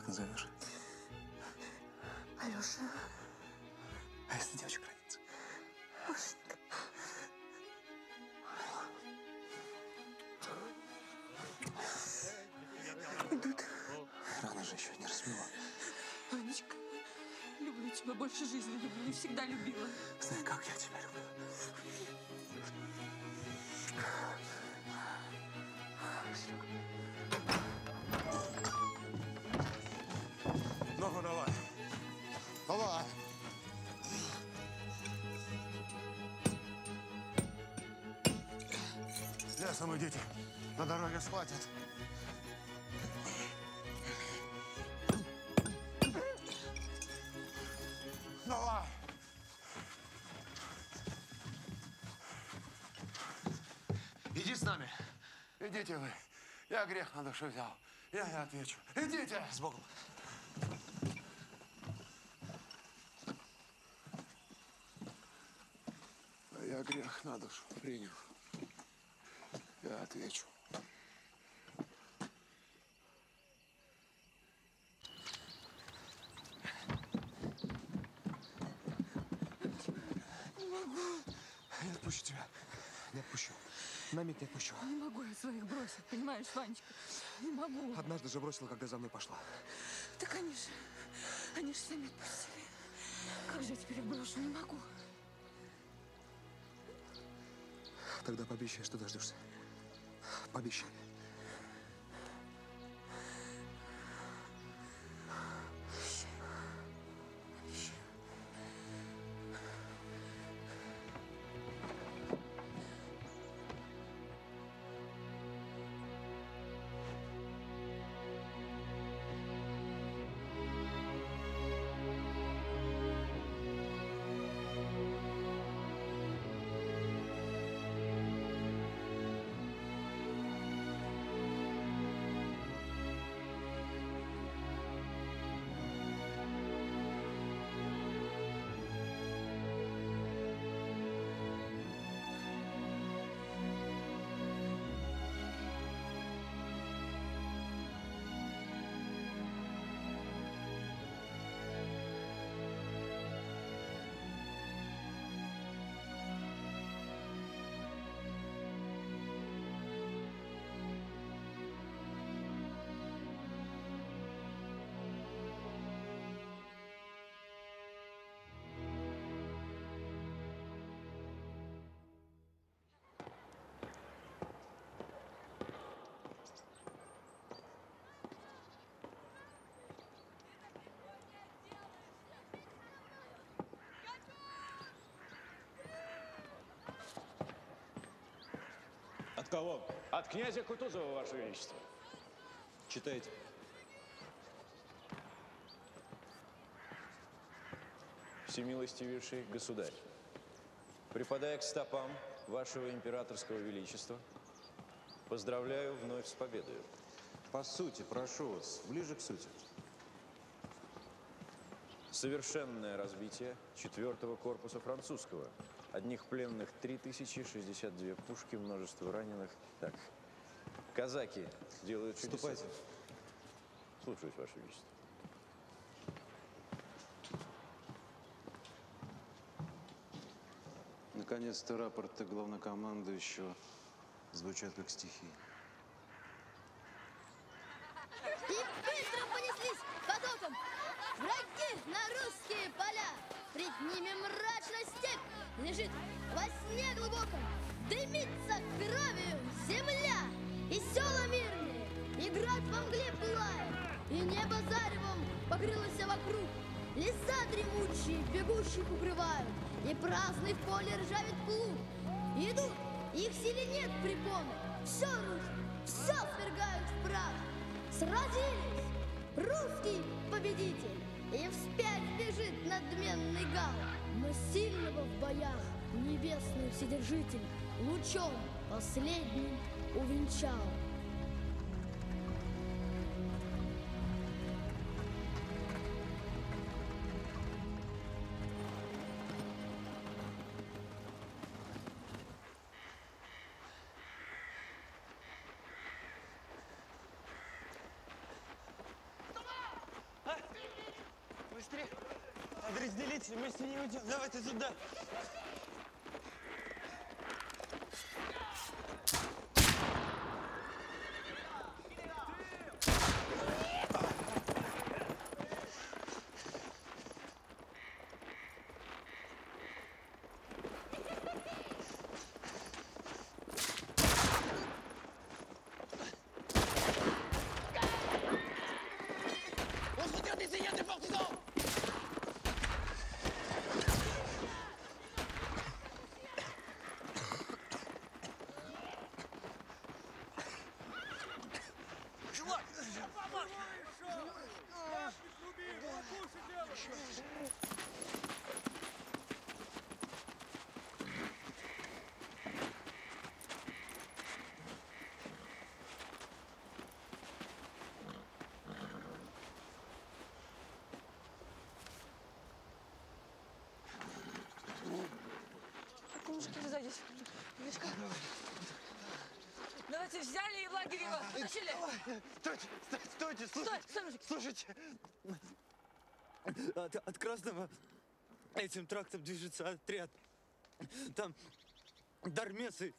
Назовешь? Алёша. А если девочка родится? Машенька. Идут. Рано же еще не рассмела. Ванечка, люблю тебя больше жизни, люблю, всегда любила. Знаю, как я тебя люблю. Давай. со мной дети на дороге схватят. Давай! Иди с нами. Идите вы. Я грех на душу взял. Я не отвечу. Идите! С Богом! Я грех на душу принял. Я отвечу. Не могу. Я отпущу тебя. Не отпущу. На миг не отпущу. Не могу я своих бросить, понимаешь, Ванечка? Не могу. Однажды же бросила, когда за мной пошла. Так они же, они же сами отпустили. Как же я теперь их брошу? Не могу. Тогда пообещай, что дождешься. Пообещай. От кого? От князя Кутузова, Ваше Величество. Читайте. Всемилостивейший государь, припадая к стопам Вашего Императорского Величества, поздравляю вновь с победою. По сути, прошу вас, ближе к сути. Совершенное разбитие четвертого корпуса французского. Одних пленных три тысячи шестьдесят две пушки, множество раненых. Так, казаки делают чудеса. Вступайте. Слушаюсь, Ваше Величество. Наконец-то рапорты главнокомандующего звучат как стихи. И быстро понеслись потоком враги на русские поля. Пред ними мрачная степь лежит во сне глубоком, дымится кровью земля, и села мирные, и град во мгле пылает, и небо заревом покрылось вокруг, леса дремучие бегущих укрывают, и праздный в поле ржавит плуг. Идут, их силе нет препоны, все рушат, все свергают в прах. Сразились, русский победитель, и вспять бежит надменный гал. Мы сильного в боях небесный вседержитель лучом последним увенчал. Вместе не уйдем. Давай ты туда. здесь, здесь как? Давайте взяли и в лагерь его тащили. Стойте, стойте, слушайте, стой, слушайте. От, от Красного этим трактом движется отряд. Там дармесы,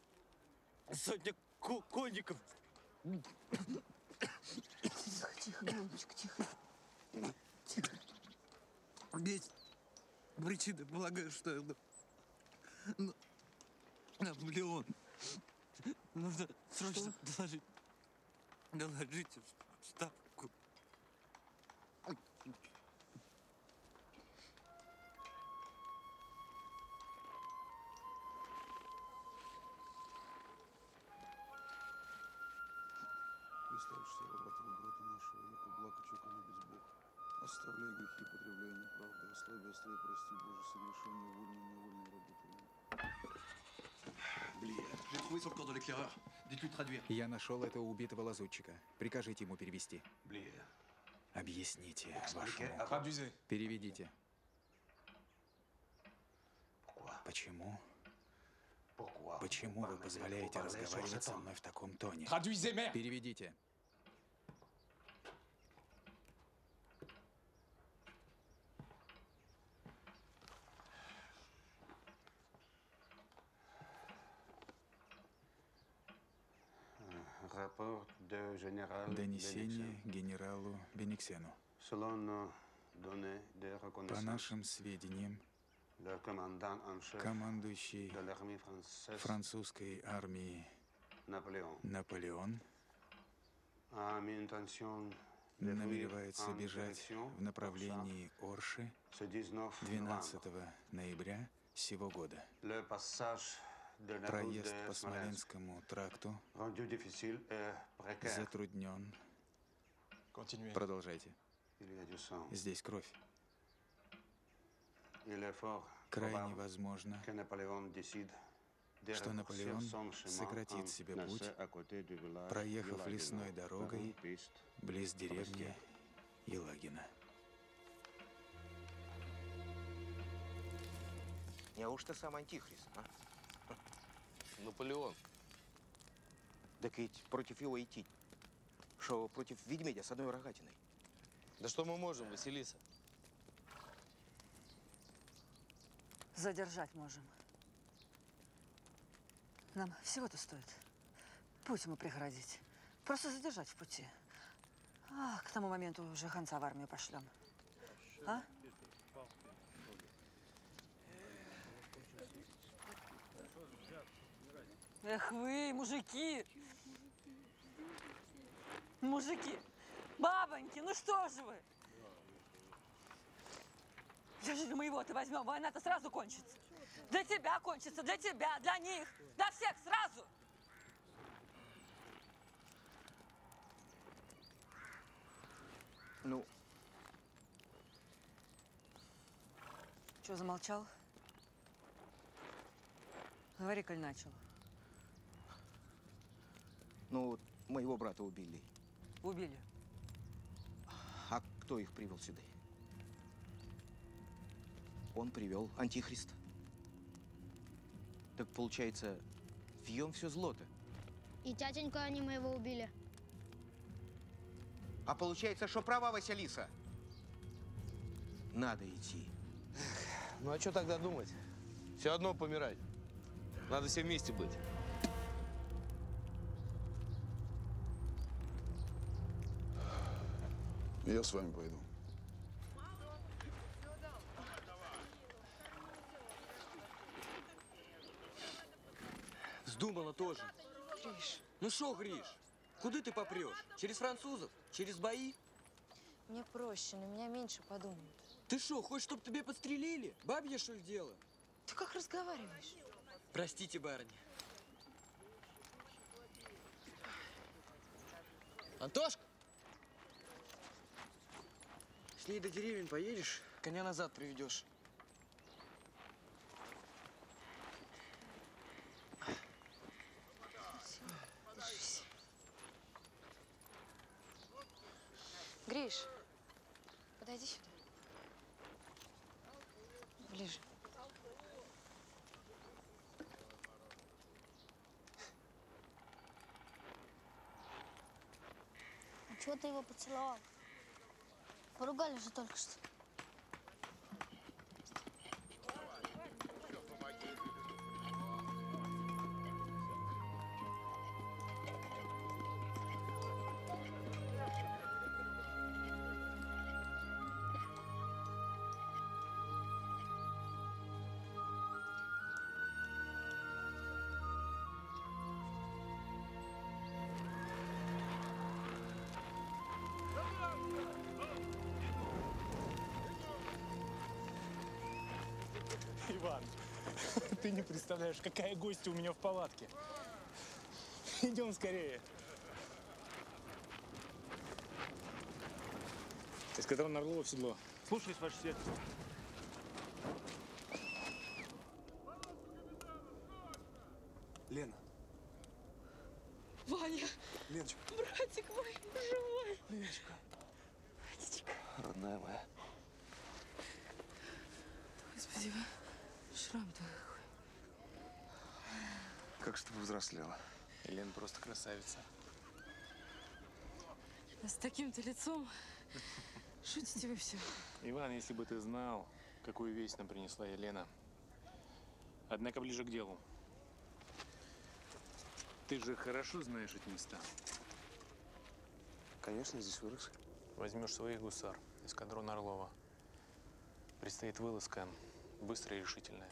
сотня ко конников. Тихо, тихо, голубочка, тихо. Тихо. Есть причины, полагаю, что ну, Наполеон. Нужно срочно что? доложить. Доложить в ставку. Представишься воротом брата нашего, яко блако чоколи без Бога. Оставляй грехи, потребляй неправды, ослабь, оставь, прости, Боже, согрешение вольным, невольным работами. Я нашел этого убитого лазутчика. Прикажите ему перевести. Объясните вашему. Переведите. Почему? Почему вы позволяете разговаривать со мной в таком тоне? Переведите. Донесение генералу Бениксену. По нашим сведениям, командующий французской армией Наполеон намеревается бежать в направлении Орши двенадцатого ноября сего года. Проезд по Смоленскому тракту затруднен. Продолжайте. Здесь кровь. Крайне возможно, что Наполеон сократит себе путь, проехав лесной дорогой близ деревни Елагина. Неужто сам Антихрист, а? Наполеон. Так ведь против его идти. Что против ведмедя с одной рогатиной. Да что мы можем, Василиса? Задержать можем. Нам всего-то стоит путь ему преградить. Просто задержать в пути. А к тому моменту уже гонца в армию пошлем. А? Эх вы, мужики! Мужики! Бабоньки, ну что же вы? Если мы его-то возьмем, война-то сразу кончится. Для тебя кончится, для тебя, для них, для всех сразу! Ну? Че, замолчал? Говори, коль начал. Ну, моего брата убили. Убили? А кто их привел сюда? Он привел Антихрист. Так получается, пьем все зло-то. И тятенька они моего убили. А получается, что права, Василиса? Надо идти. Ну, а что тогда думать? Все одно помирать. Надо все вместе быть. Я с вами пойду. Вздумала тоже. Гриш. Ну что, Гриш, куда ты попрешь? Через французов? Через бои? Мне проще, на меня меньше подумают. Ты что, хочешь, чтобы тебе подстрелили? Бабье, что ли, дело? Ты как разговариваешь? Простите, барыня. Антошка! С ней до деревень поедешь, коня назад приведешь. Гриш, подойди сюда. Ближе. Чего ты его поцеловал? Поругали же только что. Иван, ты не представляешь, какая гостья у меня в палатке. Идем скорее. Эскадрон Орлова в седло. Слушаюсь, ваше светлость. Лена. Ваня. Леночка. Братик мой, живой. Леночка. Ванечка. Родная моя. Господи, шрам-то какой. Как же ты повзрослела. Элен просто красавица. С таким-то лицом шутите вы все. Иван, если бы ты знал, какую весть нам принесла Елена. Однако ближе к делу. Ты же хорошо знаешь эти места. Конечно, здесь вырос. Возьмешь своих гусар, эскадрон Орлова. Предстоит вылазка. Быстрая и решительная.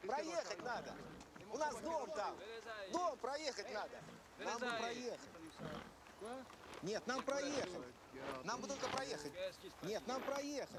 Проехать надо. У нас дом там. Дом проехать надо. Нам бы проехать. Нет, нам проехать. Нам бы только проехать. Нет, нам проехать.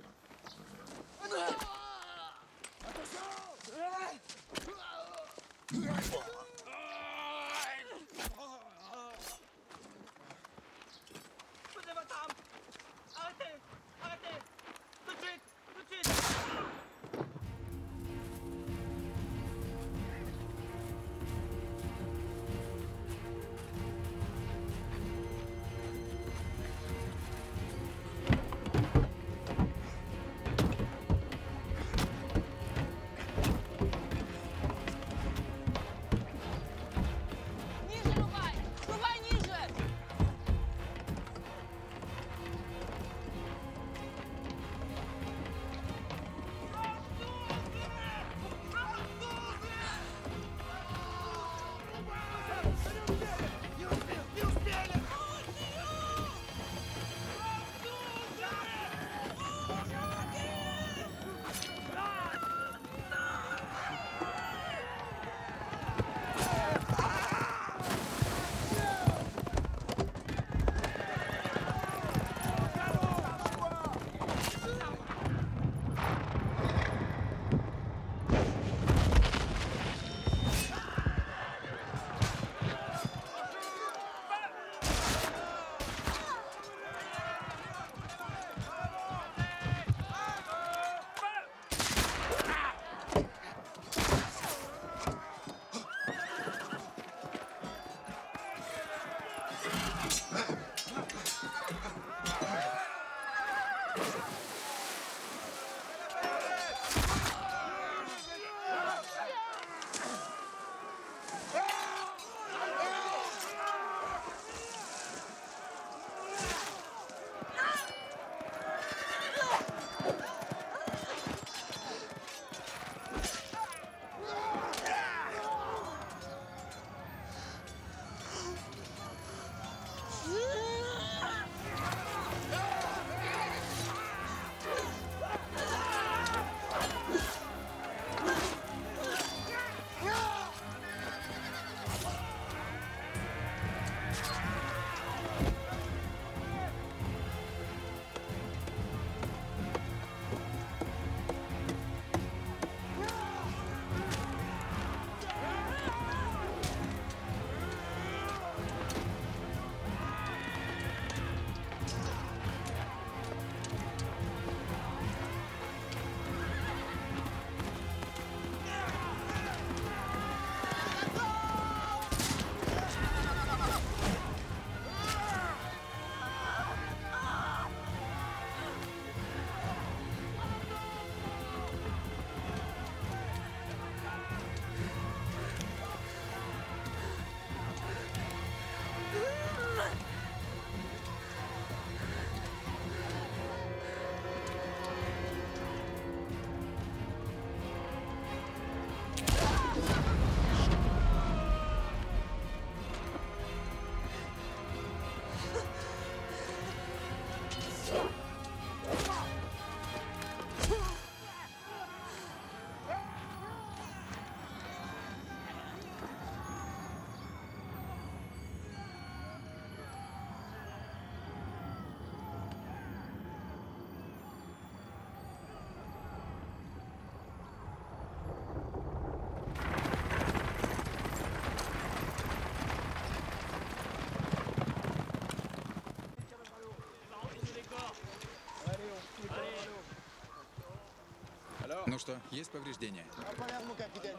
Ну что, есть повреждения?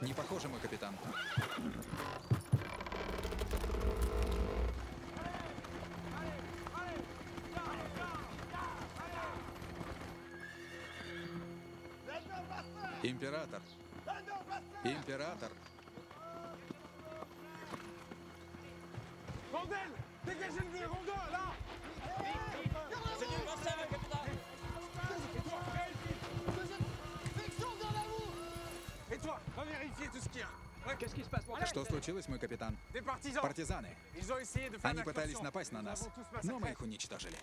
Не похоже, мой капитан. Император! Император! Что случилось, мой капитан? Партизаны. Они пытались напасть на нас, но мы их уничтожили.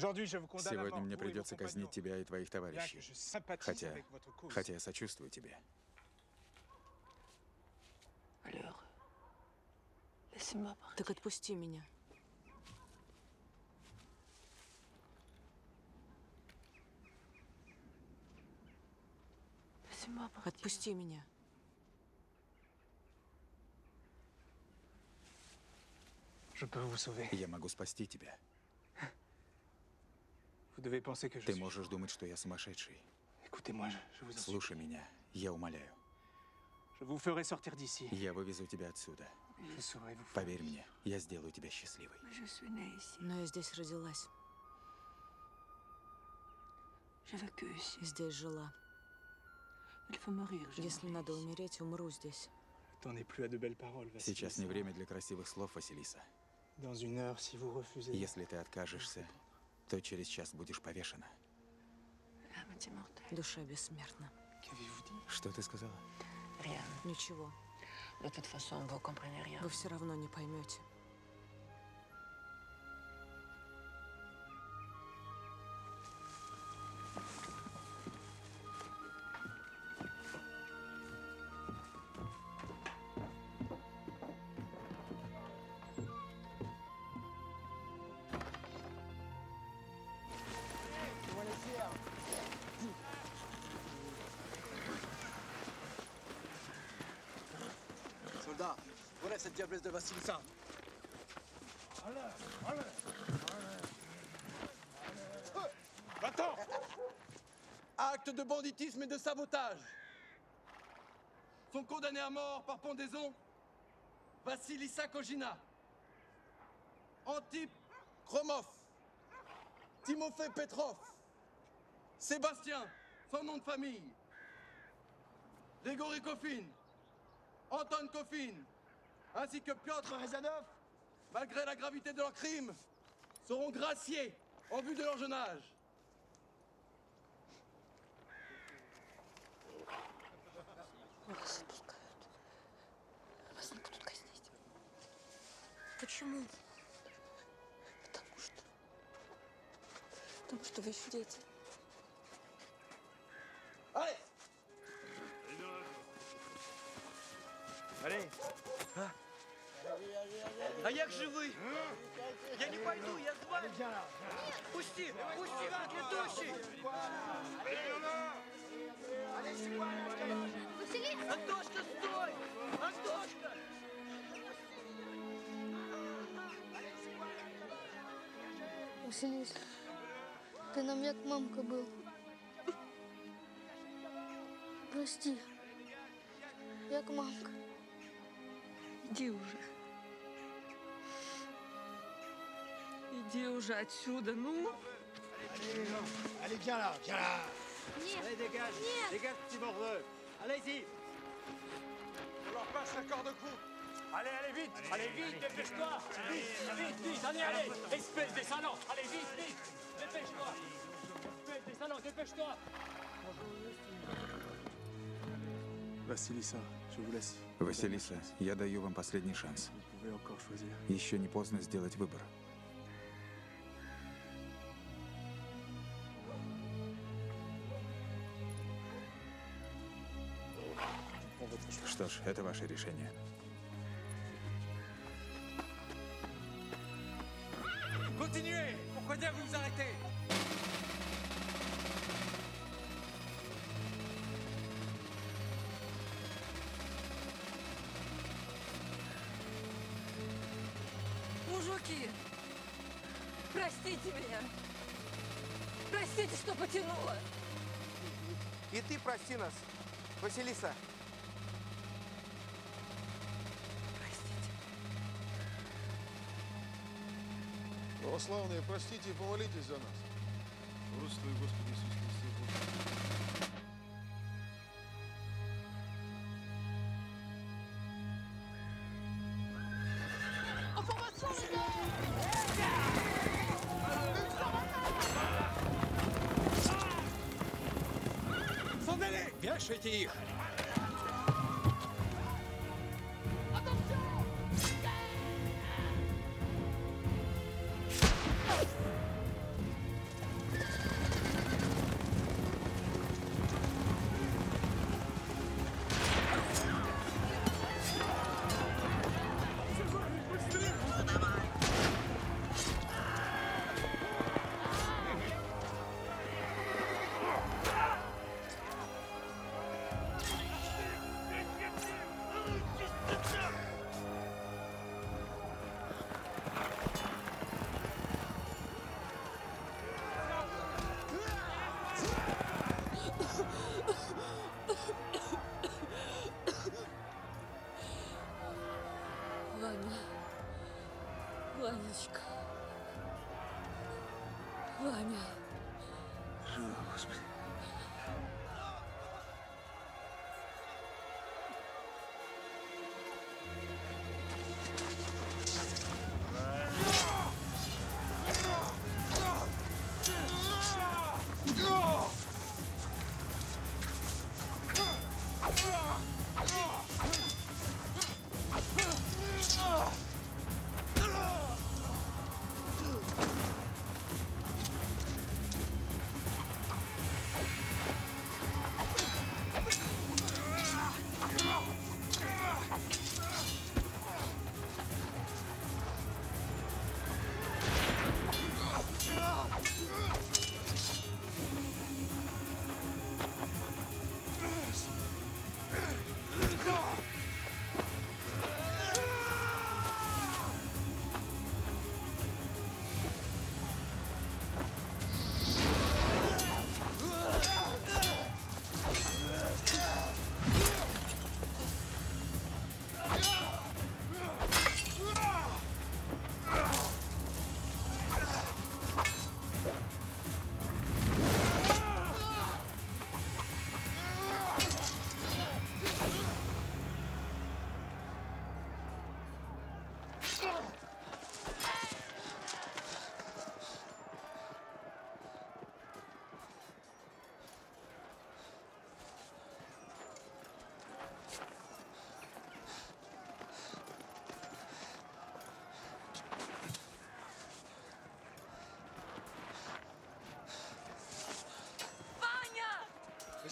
Сегодня мне придется казнить тебя и твоих товарищей, хотя, хотя я сочувствую тебе. Так отпусти меня. Отпусти меня. Я могу спасти тебя. Ты можешь думать, что я сумасшедший. Слушай меня, я умоляю. Я вывезу тебя отсюда. Поверь мне, я сделаю тебя счастливой. Но я здесь родилась. Здесь жила. Если надо умереть, умру здесь. Сейчас не время для красивых слов, Василиса. Если ты откажешься, то через час будешь повешена. Душа бессмертна. Что ты сказала? Ничего. Вы все равно не поймете. Acte de banditisme et de sabotage. Sont condamnés à mort par pendaison Vasilysa Kojina, Antip Kromov, Timofey Petrov, Sébastien, sans nom de famille, Grégory Kofin, Anton Kofin, ainsi que Piotr Riazanov, malgré la gravité de leurs crimes, seront graciés en vue de leur jeune âge. Почему? Потому что Потому что вы еще дети. Ай! Олень! А? А як же вы? Я не пойду, я с вами. Пусти, пусти, грядущий! Антошка, стой! Антошка! Василиса, ты нам як мамка был. Прости, як мамка. Иди уже. Иди уже отсюда, ну. Нет, нет. Allez-y. Allez, allez, vite. Allez, vite, dépêche-toi. Vite, vite, vite. Allez, allez. Espèce de salon. Allez, vite, vite. Dépêche-toi. Espèce de salon, dépêche-toi. Василиса, Василиса, я даю вам последний шанс. Еще не поздно сделать выбор. Что ж, это ваше решение. Continuez! Pourquoi vous vous arrêtez? Мужики, простите меня. Простите, что потянула. И ты прости нас, Василиса. Православные, простите и помолитесь за нас. Русь твой, Господи Иисус Христос. А православные! Сандали! Вешайте их!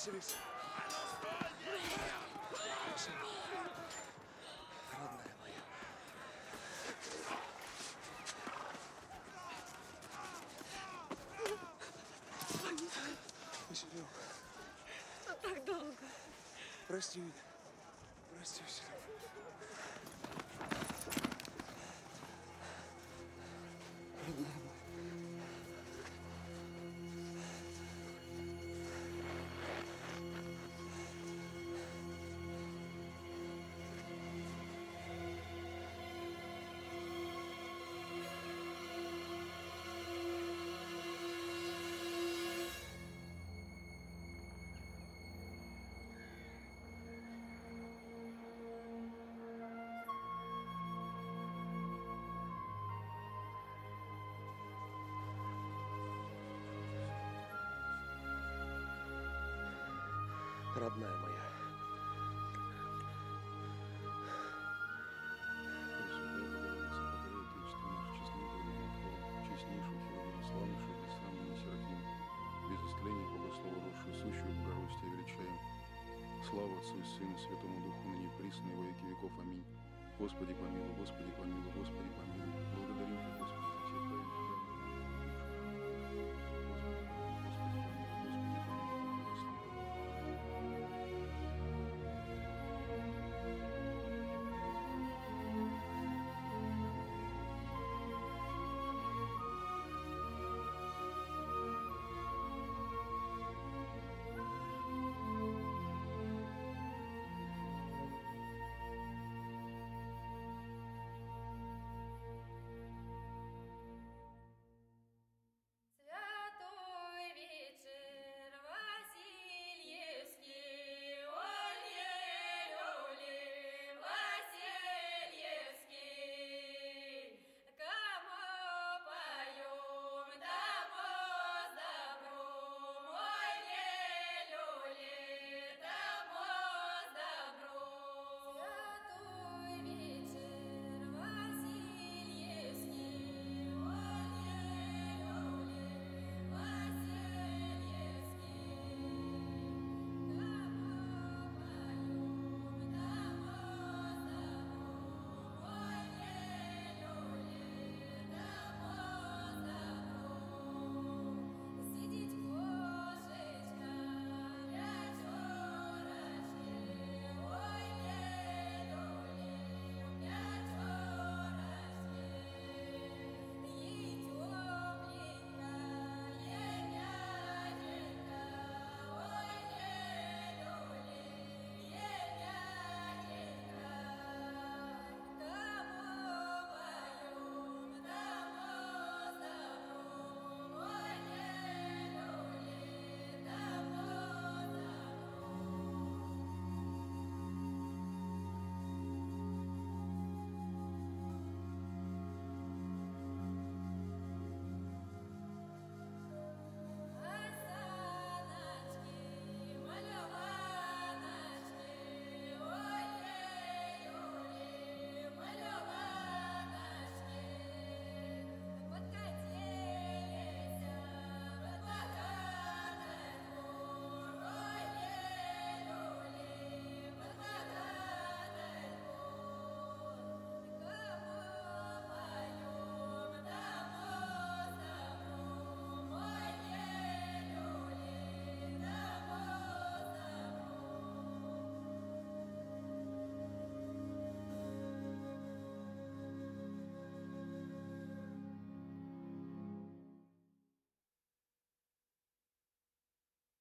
Василиса. Родная моя. Василёк. А так долго. Прости меня. Прости, Василёк. Родная моя. Родная моя. Честнейшую художественную славнейшую бессрамную Серафим, без искления богослова росшую сущую в горости величаем. Слава Отцу и Сыну, Святому Духу, ныне присно и во веки веков. Аминь. Господи помилуй, Господи помилуй, Господи помилуй. Благодарю Тебя, Господи.